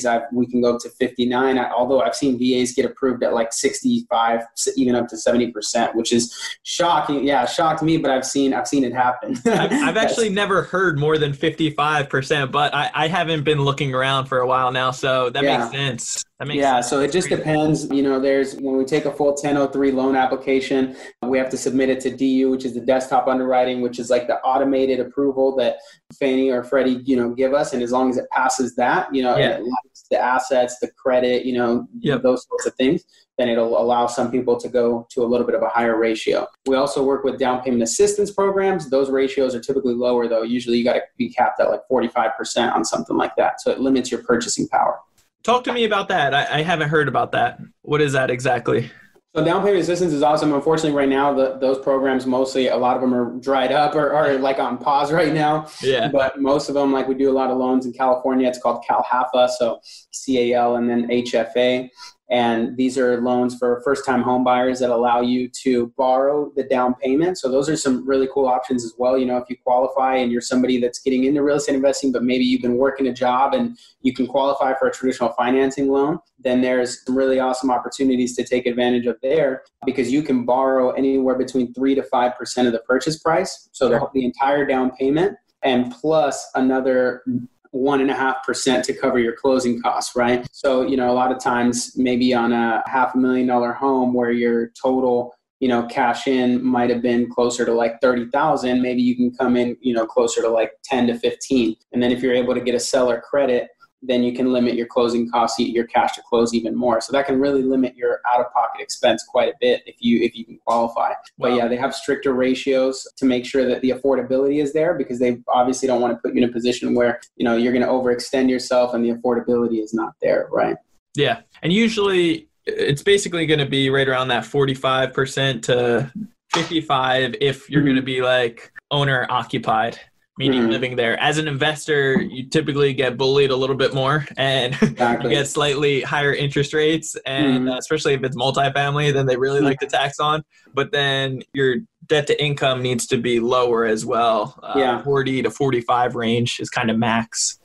VAs, we can go up to 59. Although I've seen VAs get approved at like 65, even up to 70%, which is shocking. Yeah, shocked me, but I've seen it happen. I've actually never heard more than 55%, but I haven't been looking around for a while now, so that makes sense. Yeah, so it just depends. You know, when we take a full 1003 loan application, we have to submit it to DU, which is the desktop underwriting, which is like the automated approval that Fannie or Freddie, you know, give us. And as long as it passes that, you know, and it likes the assets, the credit, you know, those sorts of things, then it'll allow some people to go to a little bit of a higher ratio. We also work with down payment assistance programs. Those ratios are typically lower, though. Usually you got to be capped at like 45% on something like that. So it limits your purchasing power. Talk to me about that. I haven't heard about that. What is that exactly? So down payment assistance is awesome. Unfortunately, right now, those programs, mostly a lot of them are dried up or are like on pause right now. Yeah. But most of them, like we do a lot of loans in California. It's called CalHAFA, so CAL and then HFA. And these are loans for first-time home buyers that allow you to borrow the down payment. So those are some really cool options as well. You know, if you qualify and you're somebody that's getting into real estate investing, but maybe you've been working a job and you can qualify for a traditional financing loan, then there's some really awesome opportunities to take advantage of there, because you can borrow anywhere between 3 to 5% of the purchase price. So the entire down payment and plus another 1.5% to cover your closing costs, right? So, you know, a lot of times maybe on a $500,000 home where your total, you know, cash in might have been closer to like 30,000, maybe you can come in, you know, closer to like 10 to 15. And then if you're able to get a seller credit, then you can limit your closing costs, your cash to close even more. So that can really limit your out-of-pocket expense quite a bit if you can qualify. Wow. But yeah, they have stricter ratios to make sure that the affordability is there, because they obviously don't want to put you in a position where, you know, you're going to overextend yourself and the affordability is not there, right? Yeah. And usually it's basically going to be right around that 45% to 55% if you're going to be like owner-occupied, meaning living there. As an investor, you typically get bullied a little bit more and you get slightly higher interest rates. And especially if it's multifamily, then they really like to tax on. But then your debt to income needs to be lower as well. 40 to 45 range is kind of max.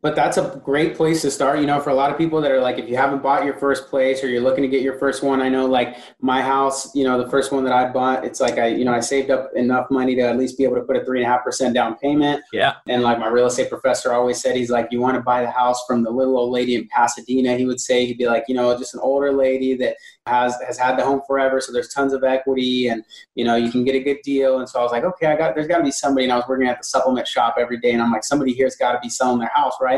But that's a great place to start, you know, for a lot of people that are like, if you haven't bought your first place or you're looking to get your first one. I know, like my house, you know, the first one that I bought, it's like I saved up enough money to at least be able to put a 3.5% down payment. Yeah. And like my real estate professor always said, he's like, you want to buy the house from the little old lady in Pasadena. He would say, he'd be like, you know, just an older lady that has had the home forever. So there's tons of equity and, you know, you can get a good deal. And so I was like, okay, there's gotta be somebody. And I was working at the supplement shop every day. And I'm like, somebody here's gotta be selling their house, right?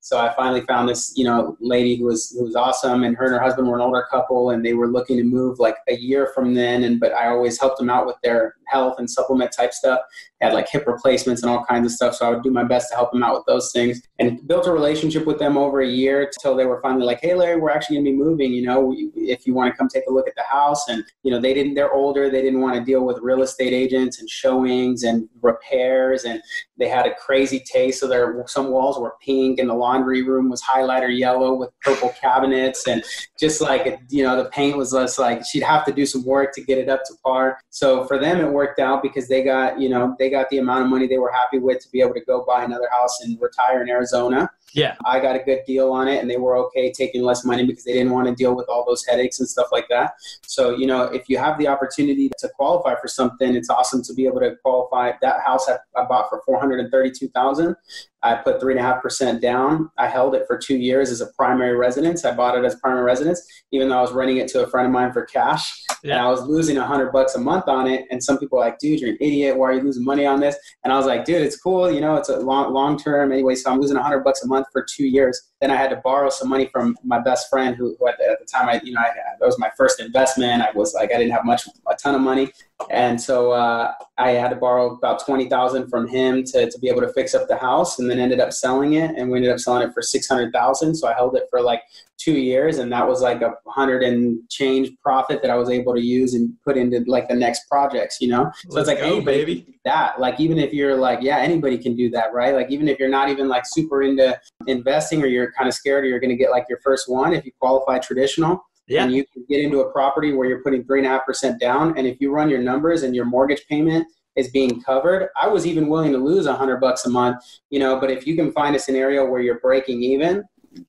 So I finally found this, you know, lady who was awesome, and her and her husband were an older couple, and they were looking to move like a year from then. But I always helped them out with their health and supplement type stuff. They had like hip replacements and all kinds of stuff. So I would do my best to help them out with those things, and built a relationship with them over a year till they were finally like, hey, Larry, we're actually gonna be moving, you know, if you want to come take a look at the house. And, you know, they're older. They didn't want to deal with real estate agents and showings and repairs. And they had a crazy taste. So some walls were pink and the laundry room was highlighter yellow with purple cabinets, and just like, you know, the paint was less like, she'd have to do some work to get it up to par. So for them, it worked out because they got the amount of money they were happy with to be able to go buy another house and retire in Arizona. Yeah. I got a good deal on it, and they were okay taking less money because they didn't want to deal with all those headaches and stuff like that. So, you know, if you have the opportunity to qualify for something, it's awesome to be able to qualify. That house I bought for $432,000. I put 3.5% down. I held it for 2 years as a primary residence. I bought it as primary residence, even though I was renting it to a friend of mine for cash. Yeah. And I was losing $100 a month on it. And some people are like, dude, you're an idiot. Why are you losing money on this? And I was like, dude, it's cool. You know, it's a long term anyway. So I'm losing $100 a month for 2 years. Then I had to borrow some money from my best friend who at the time, that was my first investment. I didn't have a ton of money. And so I had to borrow about $20,000 from him to be able to fix up the house, and then ended up selling it. And we ended up selling it for $600,000. So I held it for like 2 years, and that was like a 100 and change profit that I was able to use and put into like the next projects, you know? So it's like, hey, baby, that, like, even if you're like, yeah, anybody can do that, right? Like, even if you're not even like super into investing, or you're kind of scared, or you're going to get like your first one, if you qualify traditional, yeah. And you can get into a property where you're putting 3.5% down. And if you run your numbers and your mortgage payment is being covered, I was even willing to lose $100 a month, you know, but if you can find a scenario where you're breaking even,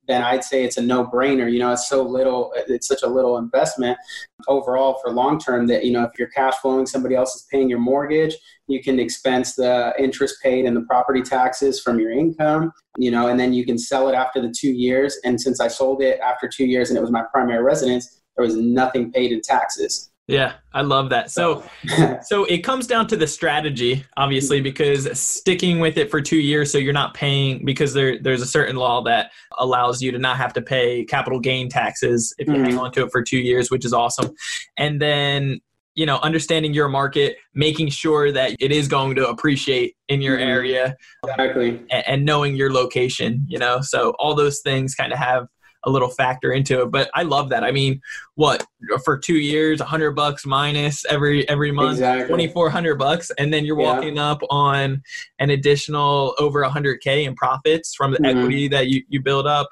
then I'd say it's a no brainer. You know, it's so little, it's such a little investment overall for long term that, you know, if you're cash flowing, somebody else is paying your mortgage, you can expense the interest paid and the property taxes from your income, you know, and then you can sell it after the 2 years. And since I sold it after 2 years and it was my primary residence, there was nothing paid in taxes. Yeah, I love that. So it comes down to the strategy, obviously, because sticking with it for 2 years, so you're not paying, because there's a certain law that allows you to not have to pay capital gain taxes if you hang on to it for 2 years, which is awesome. And then, you know, understanding your market, making sure that it is going to appreciate in your area, exactly, and knowing your location, you know, so all those things kind of have a little factor into it. But I love that. I mean, what, for 2 years, $100 minus every month, exactly, $2,400, and then you're walking up on an additional over $100K in profits from the equity that you build up.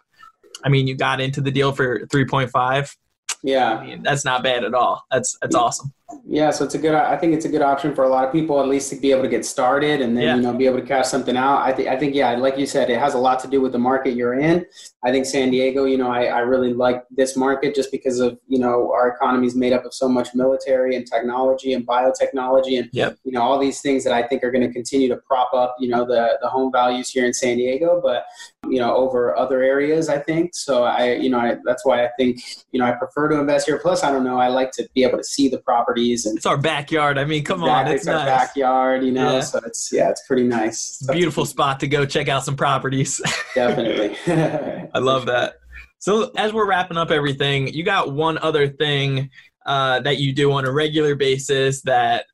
I mean, you got into the deal for 3.5. Yeah. I mean, that's not bad at all. That's awesome. Yeah. So I think it's a good option for a lot of people, at least to be able to get started and then, you know, be able to cash something out. I think, yeah, like you said, it has a lot to do with the market you're in. I think San Diego, you know, I really like this market just because of, you know, our economy is made up of so much military and technology and biotechnology and, you know, all these things that I think are going to continue to prop up, you know, the home values here in San Diego, but, you know, over other areas, I think. So that's why I think, you know, I prefer to invest here. Plus, I don't know, I like to be able to see the properties, and it's our backyard. I mean, come on, it's nice. Our backyard, you know, so it's pretty nice. It's a beautiful spot to go check out some properties. Definitely. I love that. So as we're wrapping up everything, you got one other thing that you do on a regular basis that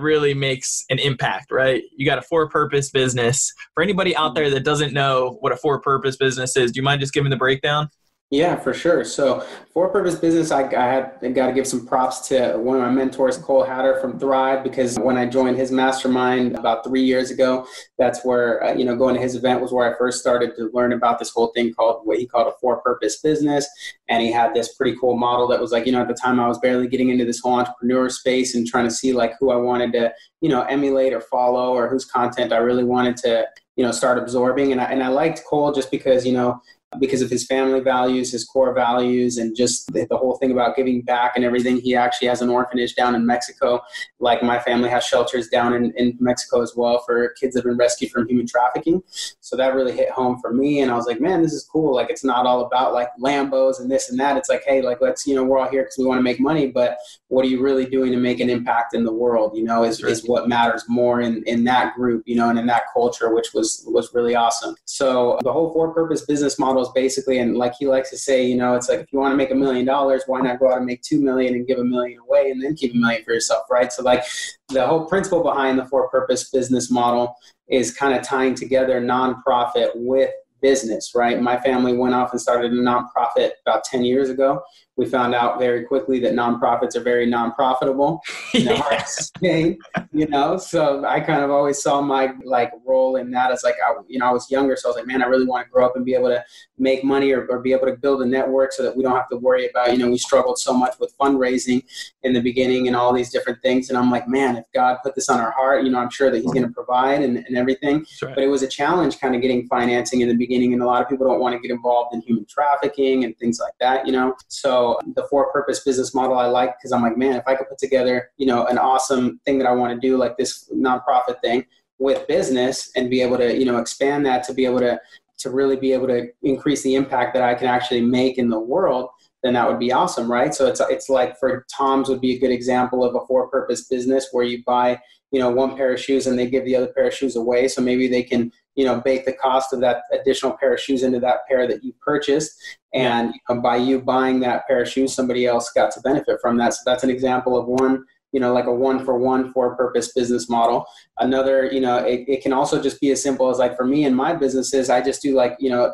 really makes an impact, right? You got a for-purpose business. For anybody out there that doesn't know what a for-purpose business is, do you mind just giving the breakdown? Yeah, for sure. So for-purpose business, I got to give some props to one of my mentors, Cole Hatter from Thrive, because when I joined his mastermind about 3 years ago, that's where, you know, going to his event was where I first started to learn about this whole thing called what he called a for-purpose business. And he had this pretty cool model that was like, you know, at the time I was barely getting into this whole entrepreneur space and trying to see like who I wanted to, you know, emulate or follow, or whose content I really wanted to, you know, start absorbing. And I liked Cole just because, you know, because of his family values, his core values, and just the whole thing about giving back and everything. He actually has an orphanage down in Mexico. Like my family has shelters down in Mexico as well for kids that have been rescued from human trafficking. So that really hit home for me. And I was like, man, this is cool. Like, it's not all about like Lambos and this and that. It's like, hey, like, let's, you know, we're all here because we want to make money, but what are you really doing to make an impact in the world? You know, is what matters more in that group, you know, and in that culture, which was really awesome. So the whole for-purpose business model, basically, and like he likes to say, you know, it's like, if you want to make $1 million, why not go out and make 2 million and give $1 million away and then keep $1 million for yourself, right? So like the whole principle behind the for-purpose business model is kind of tying together nonprofit with business, right? My family went off and started a nonprofit about 10 years ago. We found out very quickly that nonprofits are very non-profitable in the hard state, you know? So I kind of always saw my like role in that as like, I was younger. So I was like, man, I really want to grow up and be able to make money or be able to build a network so that we don't have to worry about, you know, we struggled so much with fundraising in the beginning and all these different things. And I'm like, man, if God put this on our heart, you know, I'm sure that he's going to provide and everything. Right. But it was a challenge kind of getting financing in the beginning. And a lot of people don't want to get involved in human trafficking and things like that, you know? So the for-purpose business model I like, because I'm like, man, if I could put together, you know, an awesome thing that I want to do, like this nonprofit thing with business, and be able to, you know, expand that to be able to really be able to increase the impact that I can actually make in the world, then that would be awesome, right? So it's like for TOMS would be a good example of a for-purpose business where you buy, you know, one pair of shoes and they give the other pair of shoes away. So maybe they can, you know, bake the cost of that additional pair of shoes into that pair that you purchased. And you know, by you buying that pair of shoes, somebody else got to benefit from that. So that's an example of one like a one-for-one for-purpose business model. Another, it can also just be as simple as, like, for me and my businesses, I just do a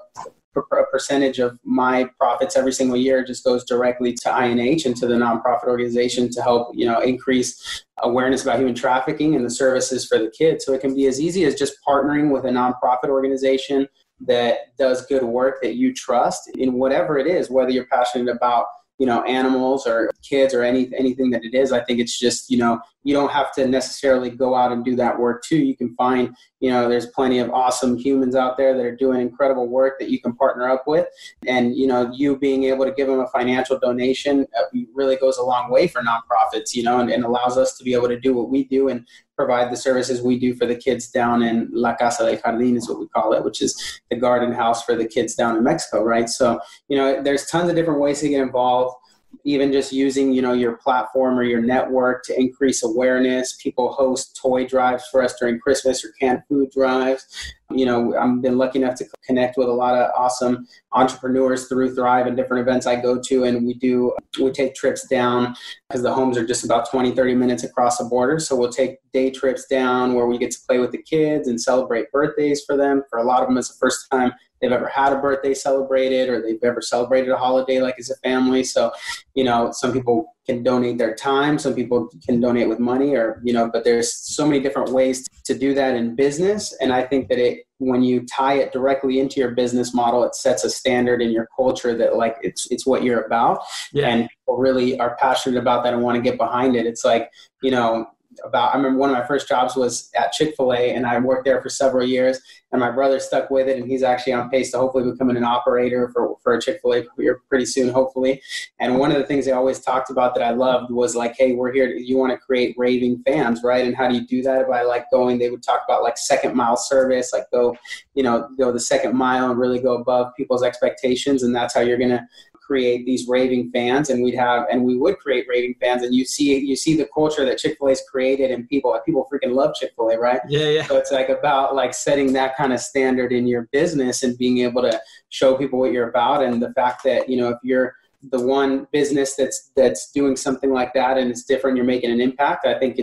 percentage of my profits every single year just goes directly to INH and to the nonprofit organization to help, increase awareness about human trafficking and the services for the kids. So it can be as easy as just partnering with a nonprofit organization that does good work that you trust in whatever it is, whether you're passionate about, animals or kids or anything that it is. I think it's just, you don't have to necessarily go out and do that work too. You can find, there's plenty of awesome humans out there that are doing incredible work that you can partner up with. And, you being able to give them a financial donation really goes a long way for nonprofits, and allows us to be able to do what we do and provide the services we do for the kids down in La Casa de Jardin is what we call it, which is the garden house for the kids down in Mexico, right? So, there's tons of different ways to get involved, even just using, your platform or your network to increase awareness. People host toy drives for us during Christmas or canned food drives. I've been lucky enough to connect with a lot of awesome entrepreneurs through Thrive and different events I go to. And we take trips down because the homes are just about 20-30 minutes across the border. So we'll take day trips down where we get to play with the kids and celebrate birthdays for them. For a lot of them, it's the first time they've ever had a birthday celebrated or they've ever celebrated a holiday like as a family. So, some people can donate their time. Some people can donate with money or, but there's so many different ways to do that in business. And I think that when you tie it directly into your business model, it sets a standard in your culture that it's what you're about. Yeah. And people really are passionate about that and want to get behind it. It's like, I remember one of my first jobs was at Chick-fil-A, and I worked there for several years, and my brother stuck with it, and he's actually on pace to hopefully becoming an operator for a Chick-fil-A career pretty soon, hopefully. And one of the things they always talked about that I loved was hey, we're here, you want to create raving fans, right? And how do you do that? By going, they would talk about second mile service, go the second mile and really go above people's expectations. And that's how you're going to create these raving fans, and we would create raving fans. And you see the culture that Chick-fil-A's created, and people freaking love Chick-fil-A, right? Yeah, yeah. So it's about setting that kind of standard in your business and being able to show people what you're about, and the fact that if you're the one business that's doing something like that and it's different, you're making an impact. I think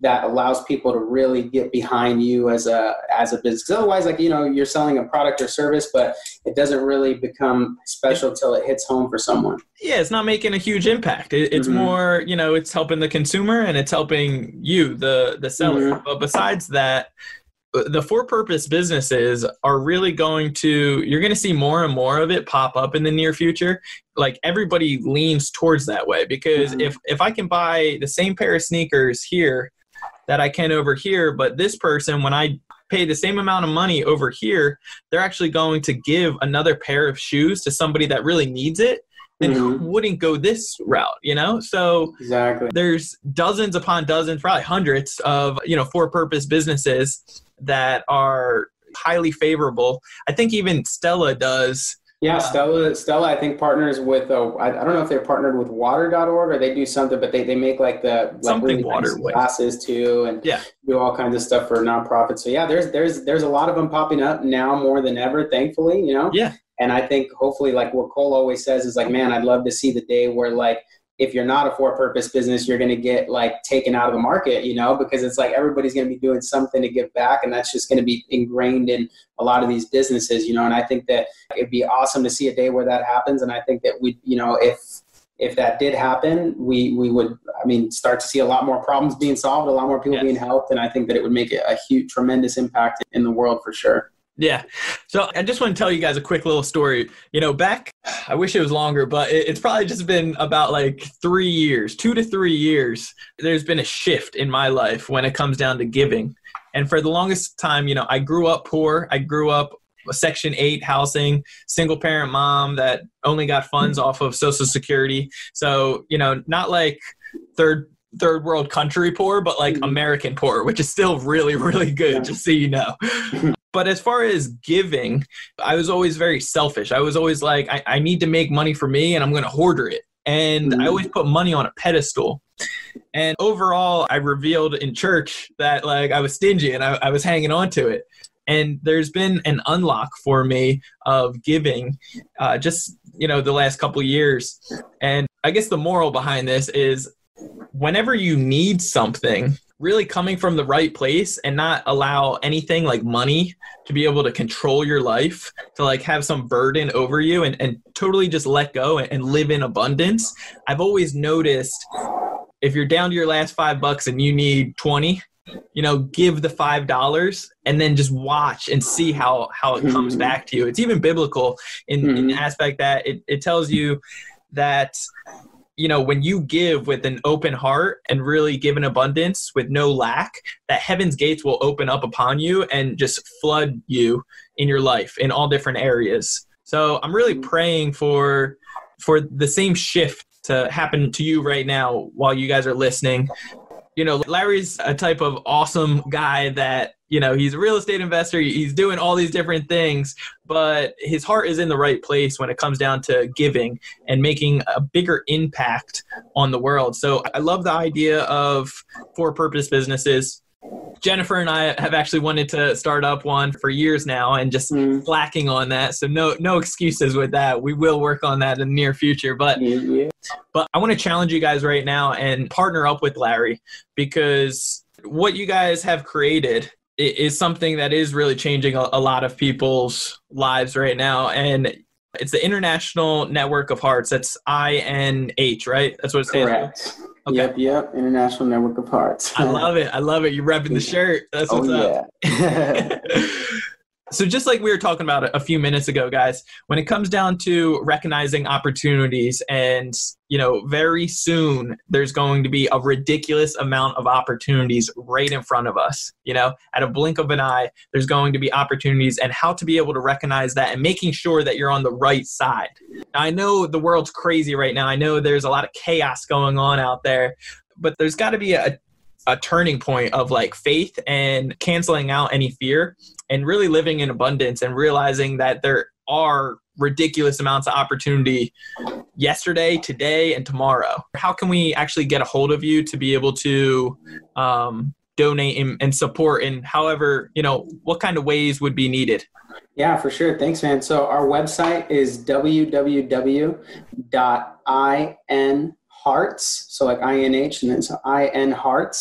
that allows people to really get behind you as a business. Because otherwise, you're selling a product or service, but it doesn't really become special till it hits home for someone. Yeah, it's not making a huge impact. It's mm-hmm. more, it's helping the consumer and it's helping you, the seller. Mm-hmm. But besides that, the for-purpose businesses are really you're going to see more and more of it pop up in the near future. Everybody leans towards that way, because mm-hmm. if I can buy the same pair of sneakers here that I can over here, but this person, when I pay the same amount of money over here, they're actually going to give another pair of shoes to somebody that really needs it, then mm-hmm. who wouldn't go this route, So exactly. There's dozens upon dozens, probably hundreds of, for-purpose businesses that are highly favorable. I think even Stella does. Yeah, Stella, I think, partners with, I don't know if they're partnered with water.org or they do something, but they make something really water nice glasses too, and yeah. do all kinds of stuff for nonprofits. So yeah, there's a lot of them popping up now more than ever, thankfully, Yeah. And I think hopefully what Cole always says is man, I'd love to see the day where if you're not a for-purpose business, you're going to get taken out of the market, because it's everybody's going to be doing something to give back. And that's just going to be ingrained in a lot of these businesses, and I think that it'd be awesome to see a day where that happens. And I think that we, if that did happen, we would, start to see a lot more problems being solved, a lot more people yes. being helped. And I think that it would make a huge, tremendous impact in the world for sure. Yeah. So I just want to tell you guys a quick little story. Back, I wish it was longer, but it's probably just been about 3 years, 2 to 3 years. There's been a shift in my life when it comes down to giving. And for the longest time, I grew up poor. I grew up a Section 8 housing, single parent mom that only got funds off of Social Security. So, not third world country poor, but American poor, which is still really, really good, yeah. just so you know. But as far as giving, I was always very selfish. I was always I need to make money for me and I'm going to hoarder it. And I always put money on a pedestal. And overall, I revealed in church that I was stingy and I was hanging on to it. And there's been an unlock for me of giving just, the last couple of years. And I guess the moral behind this is whenever you need something, really coming from the right place and not allow anything like money to be able to control your life, to like have some burden over you, and totally just let go and live in abundance. I've always noticed if you're down to your last $5 and you need 20, you know, give the $5 and then just watch and see how it comes back to you. It's even biblical in the aspect that it tells you that, you know, when you give with an open heart and really give an abundance with no lack, that heaven's gates will open up upon you and just flood you in your life in all different areas. So I'm really praying for the same shift to happen to you right now while you guys are listening. You know, Larry's a type of awesome guy that, you know, he's a real estate investor. He's doing all these different things, but his heart is in the right place when it comes down to giving and making a bigger impact on the world. So I love the idea of for-purpose businesses. Jennifer and I have actually wanted to start up one for years now and just slacking on that. So no excuses with that. We will work on that in the near future. But I want to challenge you guys right now and partner up with Larry, because what you guys have created is something that is really changing a lot of people's lives right now. And it's the International Network of Hearts. That's INH, right? That's what it stands for. Okay. Yep. International Network of Hearts. I love it. You're repping the shirt. That's what's up. So just like we were talking about a few minutes ago, guys, when it comes down to recognizing opportunities, and, you know, very soon there's going to be a ridiculous amount of opportunities right in front of us, you know, at a blink of an eye, there's going to be opportunities, and how to be able to recognize that and making sure that you're on the right side. Now, I know the world's crazy right now. I know there's a lot of chaos going on out there, but there's got to be a turning point of like faith and canceling out any fear and really living in abundance and realizing that there are ridiculous amounts of opportunity yesterday, today, and tomorrow. How can we actually get a hold of you to be able to donate and support, and however, you know, what kind of ways would be needed? Yeah, for sure. Thanks, man. So our website is www.inhearts, so like INH, and then so inhearts.org.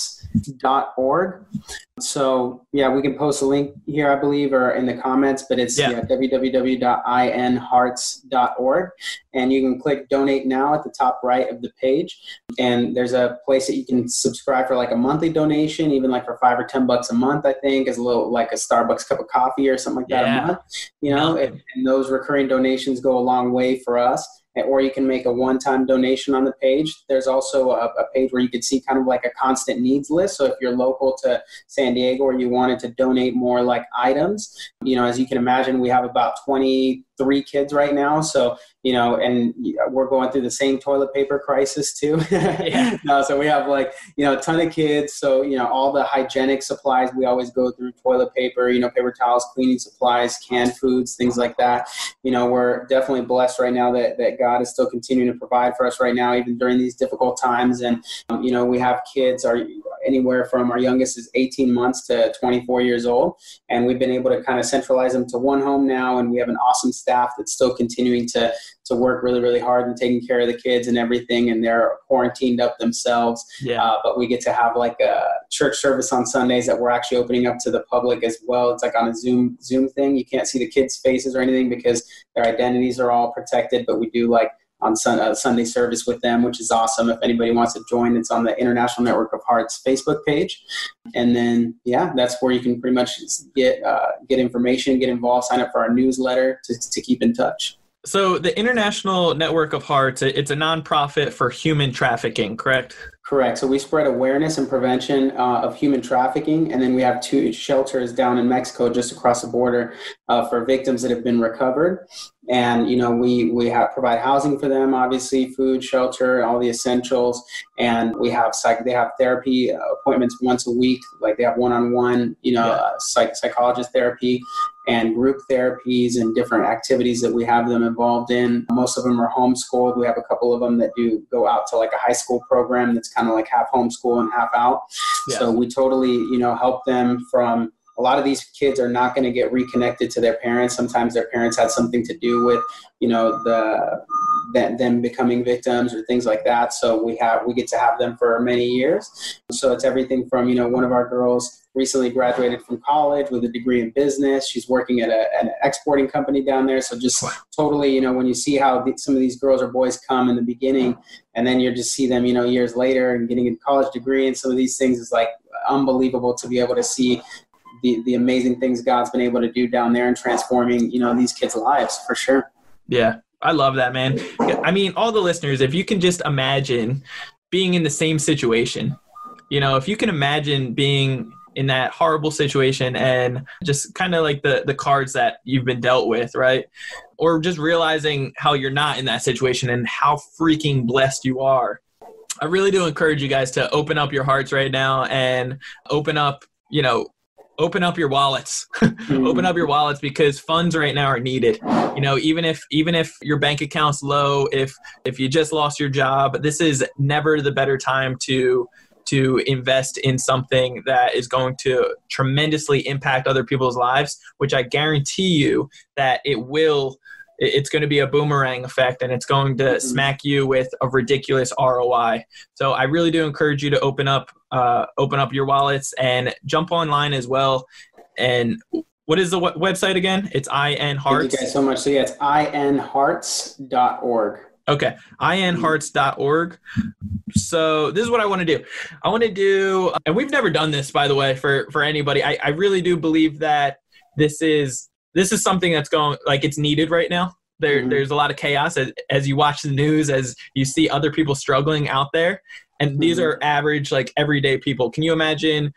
So yeah, we can post a link here, I believe, or in the comments, but it's www.inhearts.org. And you can click donate now at the top right of the page. And there's a place that you can subscribe for like a monthly donation, even like for $5 or $10 a month, I think, is a little like a Starbucks cup of coffee or something like that a month. You know, and those recurring donations go a long way for us. Or you can make a one-time donation on the page. There's also a page where you can see kind of like a constant needs list. So if you're local to San Diego or you wanted to donate more like items, you know, as you can imagine, we have about 23 kids right now. So, you know, and we're going through the same toilet paper crisis too. No, so we have like, you know, a ton of kids. So, you know, all the hygienic supplies, we always go through toilet paper, you know, paper towels, cleaning supplies, canned foods, things like that. You know, we're definitely blessed right now that God is still continuing to provide for us right now, even during these difficult times. And, you know, we have kids anywhere from our youngest is 18 months to 24 years old. And we've been able to kind of centralize them to one home now. And we have an awesome staff that's still continuing to work really, really hard and taking care of the kids and everything. And they're quarantined up themselves. But we get to have like a church service on Sundays that we're actually opening up to the public as well. It's like on a Zoom thing. You can't see the kids' faces or anything because their identities are all protected, but we do like on Sunday service with them, which is awesome. If anybody wants to join, it's on the International Network of Hearts Facebook page. And then, that's where you can pretty much get information, get involved, sign up for our newsletter to keep in touch. So the International Network of Hearts, it's a nonprofit for human trafficking, correct? Correct. So we spread awareness and prevention of human trafficking. And then we have two shelters down in Mexico, just across the border, for victims that have been recovered. And, you know, we provide housing for them, obviously, food, shelter, all the essentials. And we have they have therapy appointments once a week. Like they have one-on-one, you know, psychologist therapy and group therapies and different activities that we have them involved in. Most of them are homeschooled. We have a couple of them that go out to like a high school program that's kind of like half homeschool and half out. Yeah. So we totally, you know, help them from a lot of these kids are not going to get reconnected to their parents. Sometimes their parents had something to do with, you know, the them becoming victims or things like that. So we get to have them for many years. So it's everything from, you know, one of our girls recently graduated from college with a degree in business. She's working at an exporting company down there. So just totally, you know, when you see how some of these girls or boys come in the beginning, and then you just see them, you know, years later and getting a college degree and some of these things, is like unbelievable to be able to see the amazing things God's been able to do down there and transforming, you know, these kids' lives for sure. Yeah. I love that, man. I mean, all the listeners, if you can just imagine being in the same situation, you know, if you can imagine being in that horrible situation and just kind of like the cards that you've been dealt with, right? Or just realizing how you're not in that situation and how freaking blessed you are. I really do encourage you guys to open up your hearts right now and open up, you know, open up your wallets, open up your wallets, because funds right now are needed. You know, even if your bank account's low, if you just lost your job, this is never the better time to invest in something that is going to tremendously impact other people's lives, which I guarantee you that it will. It's going to be a boomerang effect, and it's going to smack you with a ridiculous ROI. So I really do encourage you to open up your wallets and jump online as well. And what is the website again? It's IN Hearts. Thank you guys so much. So yeah, it's inhearts.org. Okay. inhearts.org. So this is what I want to do. I want to do, and we've never done this, by the way, for anybody. I really do believe that this is something that's going, like, it's needed right now. There's a lot of chaos as you watch the news, as you see other people struggling out there. And these are average, like, everyday people. Can you imagine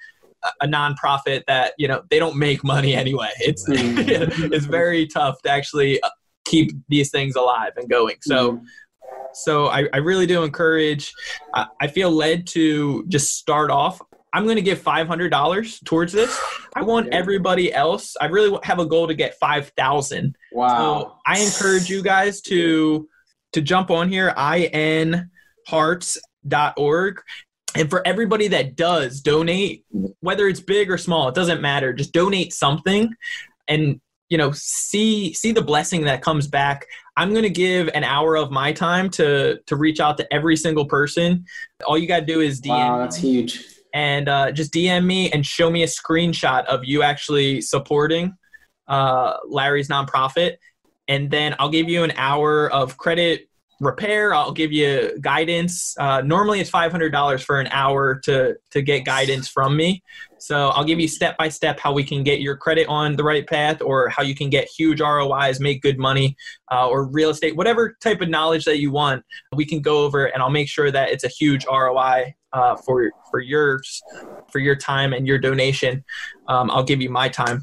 a nonprofit that, you know, they don't make money anyway? It's it's very tough to actually keep these things alive and going. So I really do encourage, I feel led to just start off. I'm going to give $500 towards this. I want everybody else. I really have a goal to get 5,000. Wow. So I encourage you guys to jump on here, inhearts.org. And for everybody that does donate, whether it's big or small, it doesn't matter. Just donate something and, you know, see the blessing that comes back. I'm going to give an hour of my time to reach out to every single person. All you got to do is DM. Wow, that's huge. And just DM me and show me a screenshot of you actually supporting Larry's nonprofit. And then I'll give you an hour of credit repair. I'll give you guidance. Normally it's $500 for an hour to get guidance from me. So I'll give you step-by-step how we can get your credit on the right path, or how you can get huge ROIs, make good money, or real estate, whatever type of knowledge that you want, we can go over, and I'll make sure that it's a huge ROI for your time and your donation. I'll give you my time.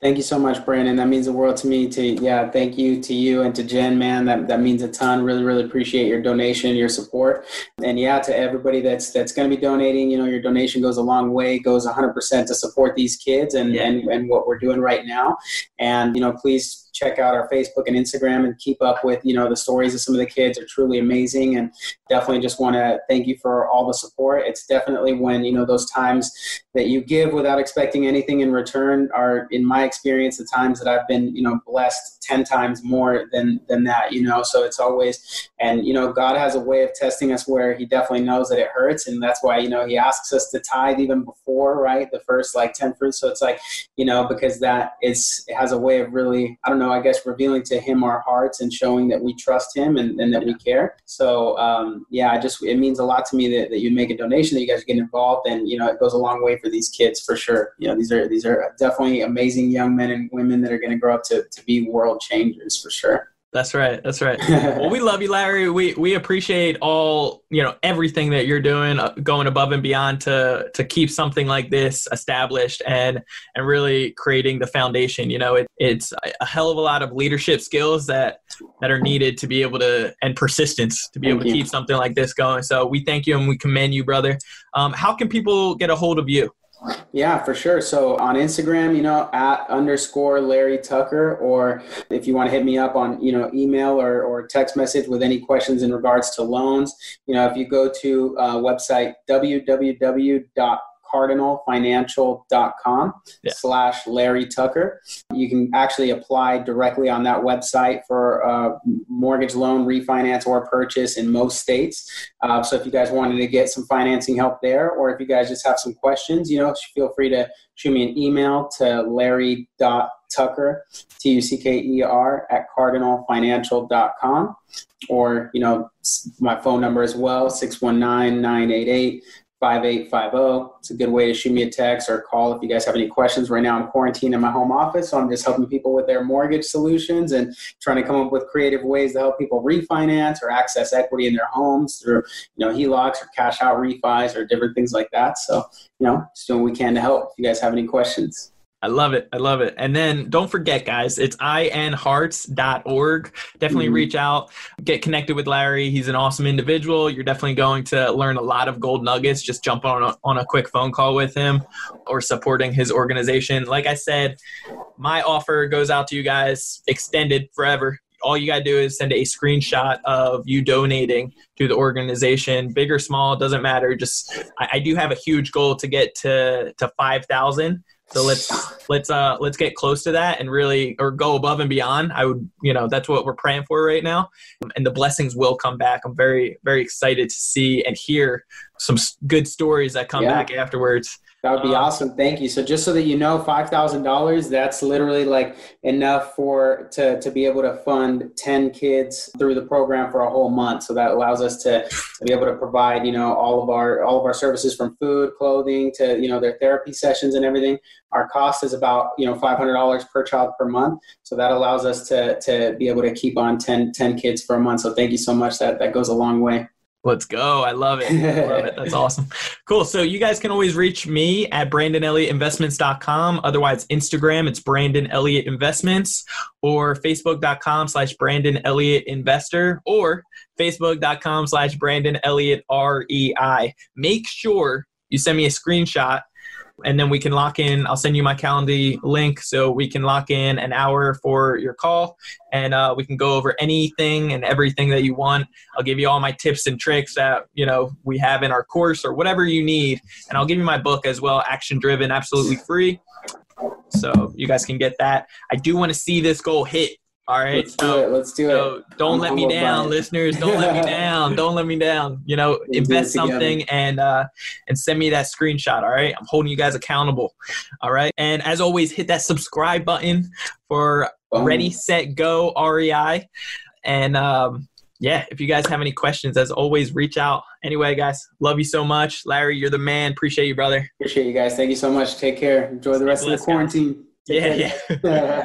Thank you so much, Brandon. That means the world to me. Thank you to you and to Jen, man. That means a ton. Really, really appreciate your donation, your support. And yeah, to everybody that's going to be donating, you know, your donation goes a long way. It goes 100% to support these kids and what we're doing right now. And, you know, please check out our Facebook and Instagram and keep up with, you know, the stories of some of the kids are truly amazing. And definitely just want to thank you for all the support. It's definitely when, you know, those times that you give without expecting anything in return are, in my experience, the times that I've been, you know, blessed 10 times more than that, you know. So it's always, and, you know, God has a way of testing us where he definitely knows that it hurts. And that's why, you know, he asks us to tithe even before, right? The first, like, 10 fruits. So it's like, you know, because it has a way of really, I don't know, I guess revealing to him our hearts and showing that we trust him and that we care. So it means a lot to me that you make a donation, that you guys get involved, and, you know, it goes a long way for these kids for sure. You know, these are definitely amazing young men and women that are going to grow up to be world changers for sure. That's right. Well, we love you, Larry. We appreciate all, you know, everything that you're doing, going above and beyond to keep something like this established and really creating the foundation. You know, it's a hell of a lot of leadership skills that are needed to be able to, and persistence to be able to keep something like this going. So we thank you and we commend you, brother. How can people get a hold of you? Yeah, for sure. So on Instagram, you know, @_Larry Tucker, or if you want to hit me up on, you know, email or text message with any questions in regards to loans, you know, if you go to website www.com. cardinalfinancial.com/Larry Tucker. You can actually apply directly on that website for a mortgage loan refinance or purchase in most states. So if you guys wanted to get some financing help there, or if you guys just have some questions, you know, feel free to shoot me an email to larry.tucker, Tucker, @cardinalfinancial.com, or, you know, my phone number as well, 619-988-5850. It's a good way to shoot me a text or call if you guys have any questions. Right now I'm quarantined in my home office, so I'm just helping people with their mortgage solutions and trying to come up with creative ways to help people refinance or access equity in their homes through, you know, HELOCs or cash out refis or different things like that. So, you know, just doing what we can to help if you guys have any questions. I love it. I love it. And then don't forget, guys, it's inhearts.org. Definitely reach out, get connected with Larry. He's an awesome individual. You're definitely going to learn a lot of gold nuggets. Just jump on a quick phone call with him or supporting his organization. Like I said, my offer goes out to you guys extended forever. All you got to do is send a screenshot of you donating to the organization, big or small, doesn't matter. Just, I do have a huge goal to get to 5,000. So let's get close to that and really, or go above and beyond. I would, you know, that's what we're praying for right now. And the blessings will come back. I'm very, very excited to see and hear some good stories that come back afterwards. That would be awesome. Thank you. So just so that you know, $5,000, that's literally like enough for to be able to fund 10 kids through the program for a whole month. So that allows us to be able to provide, you know, all of our services, from food, clothing to, you know, their therapy sessions and everything. Our cost is about, you know, $500 per child per month. So that allows us to be able to keep on 10 kids for a month. So thank you so much. That goes a long way. Let's go. I love it. I love it. That's awesome. Cool. So you guys can always reach me at BrandonElliottInvestments.com. Otherwise, Instagram, it's Brandon Elliott Investments, or Facebook.com/Brandon Elliott Investor, or Facebook.com/Brandon Elliott REI. Make sure you send me a screenshot, and then we can lock in. I'll send you my Calendly link so we can lock in an hour for your call, and we can go over anything and everything that you want. I'll give you all my tips and tricks that, you know, we have in our course or whatever you need. And I'll give you my book as well, Action Driven, absolutely free. So you guys can get that. I do want to see this goal hit. All right. Let's do it. Don't let me down, listeners. Don't let me down. Don't let me down. You know, invest something and send me that screenshot. All right. I'm holding you guys accountable. All right. And as always, hit that subscribe button for Ready, Set, Go, REI. And yeah, if you guys have any questions, as always, reach out. Anyway, guys, love you so much. Larry, you're the man. Appreciate you, brother. Appreciate you guys. Thank you so much. Take care. Enjoy the rest of the quarantine. Yeah.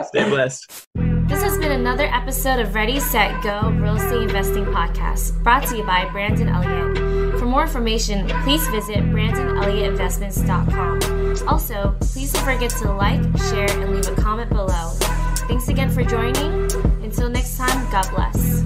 Stay blessed. This has been another episode of Ready, Set, Go Real Estate Investing Podcast, brought to you by Brandon Elliott. For more information, please visit BrandonElliottInvestments.com. Also, please don't forget to like, share, and leave a comment below. Thanks again for joining. Until next time, God bless.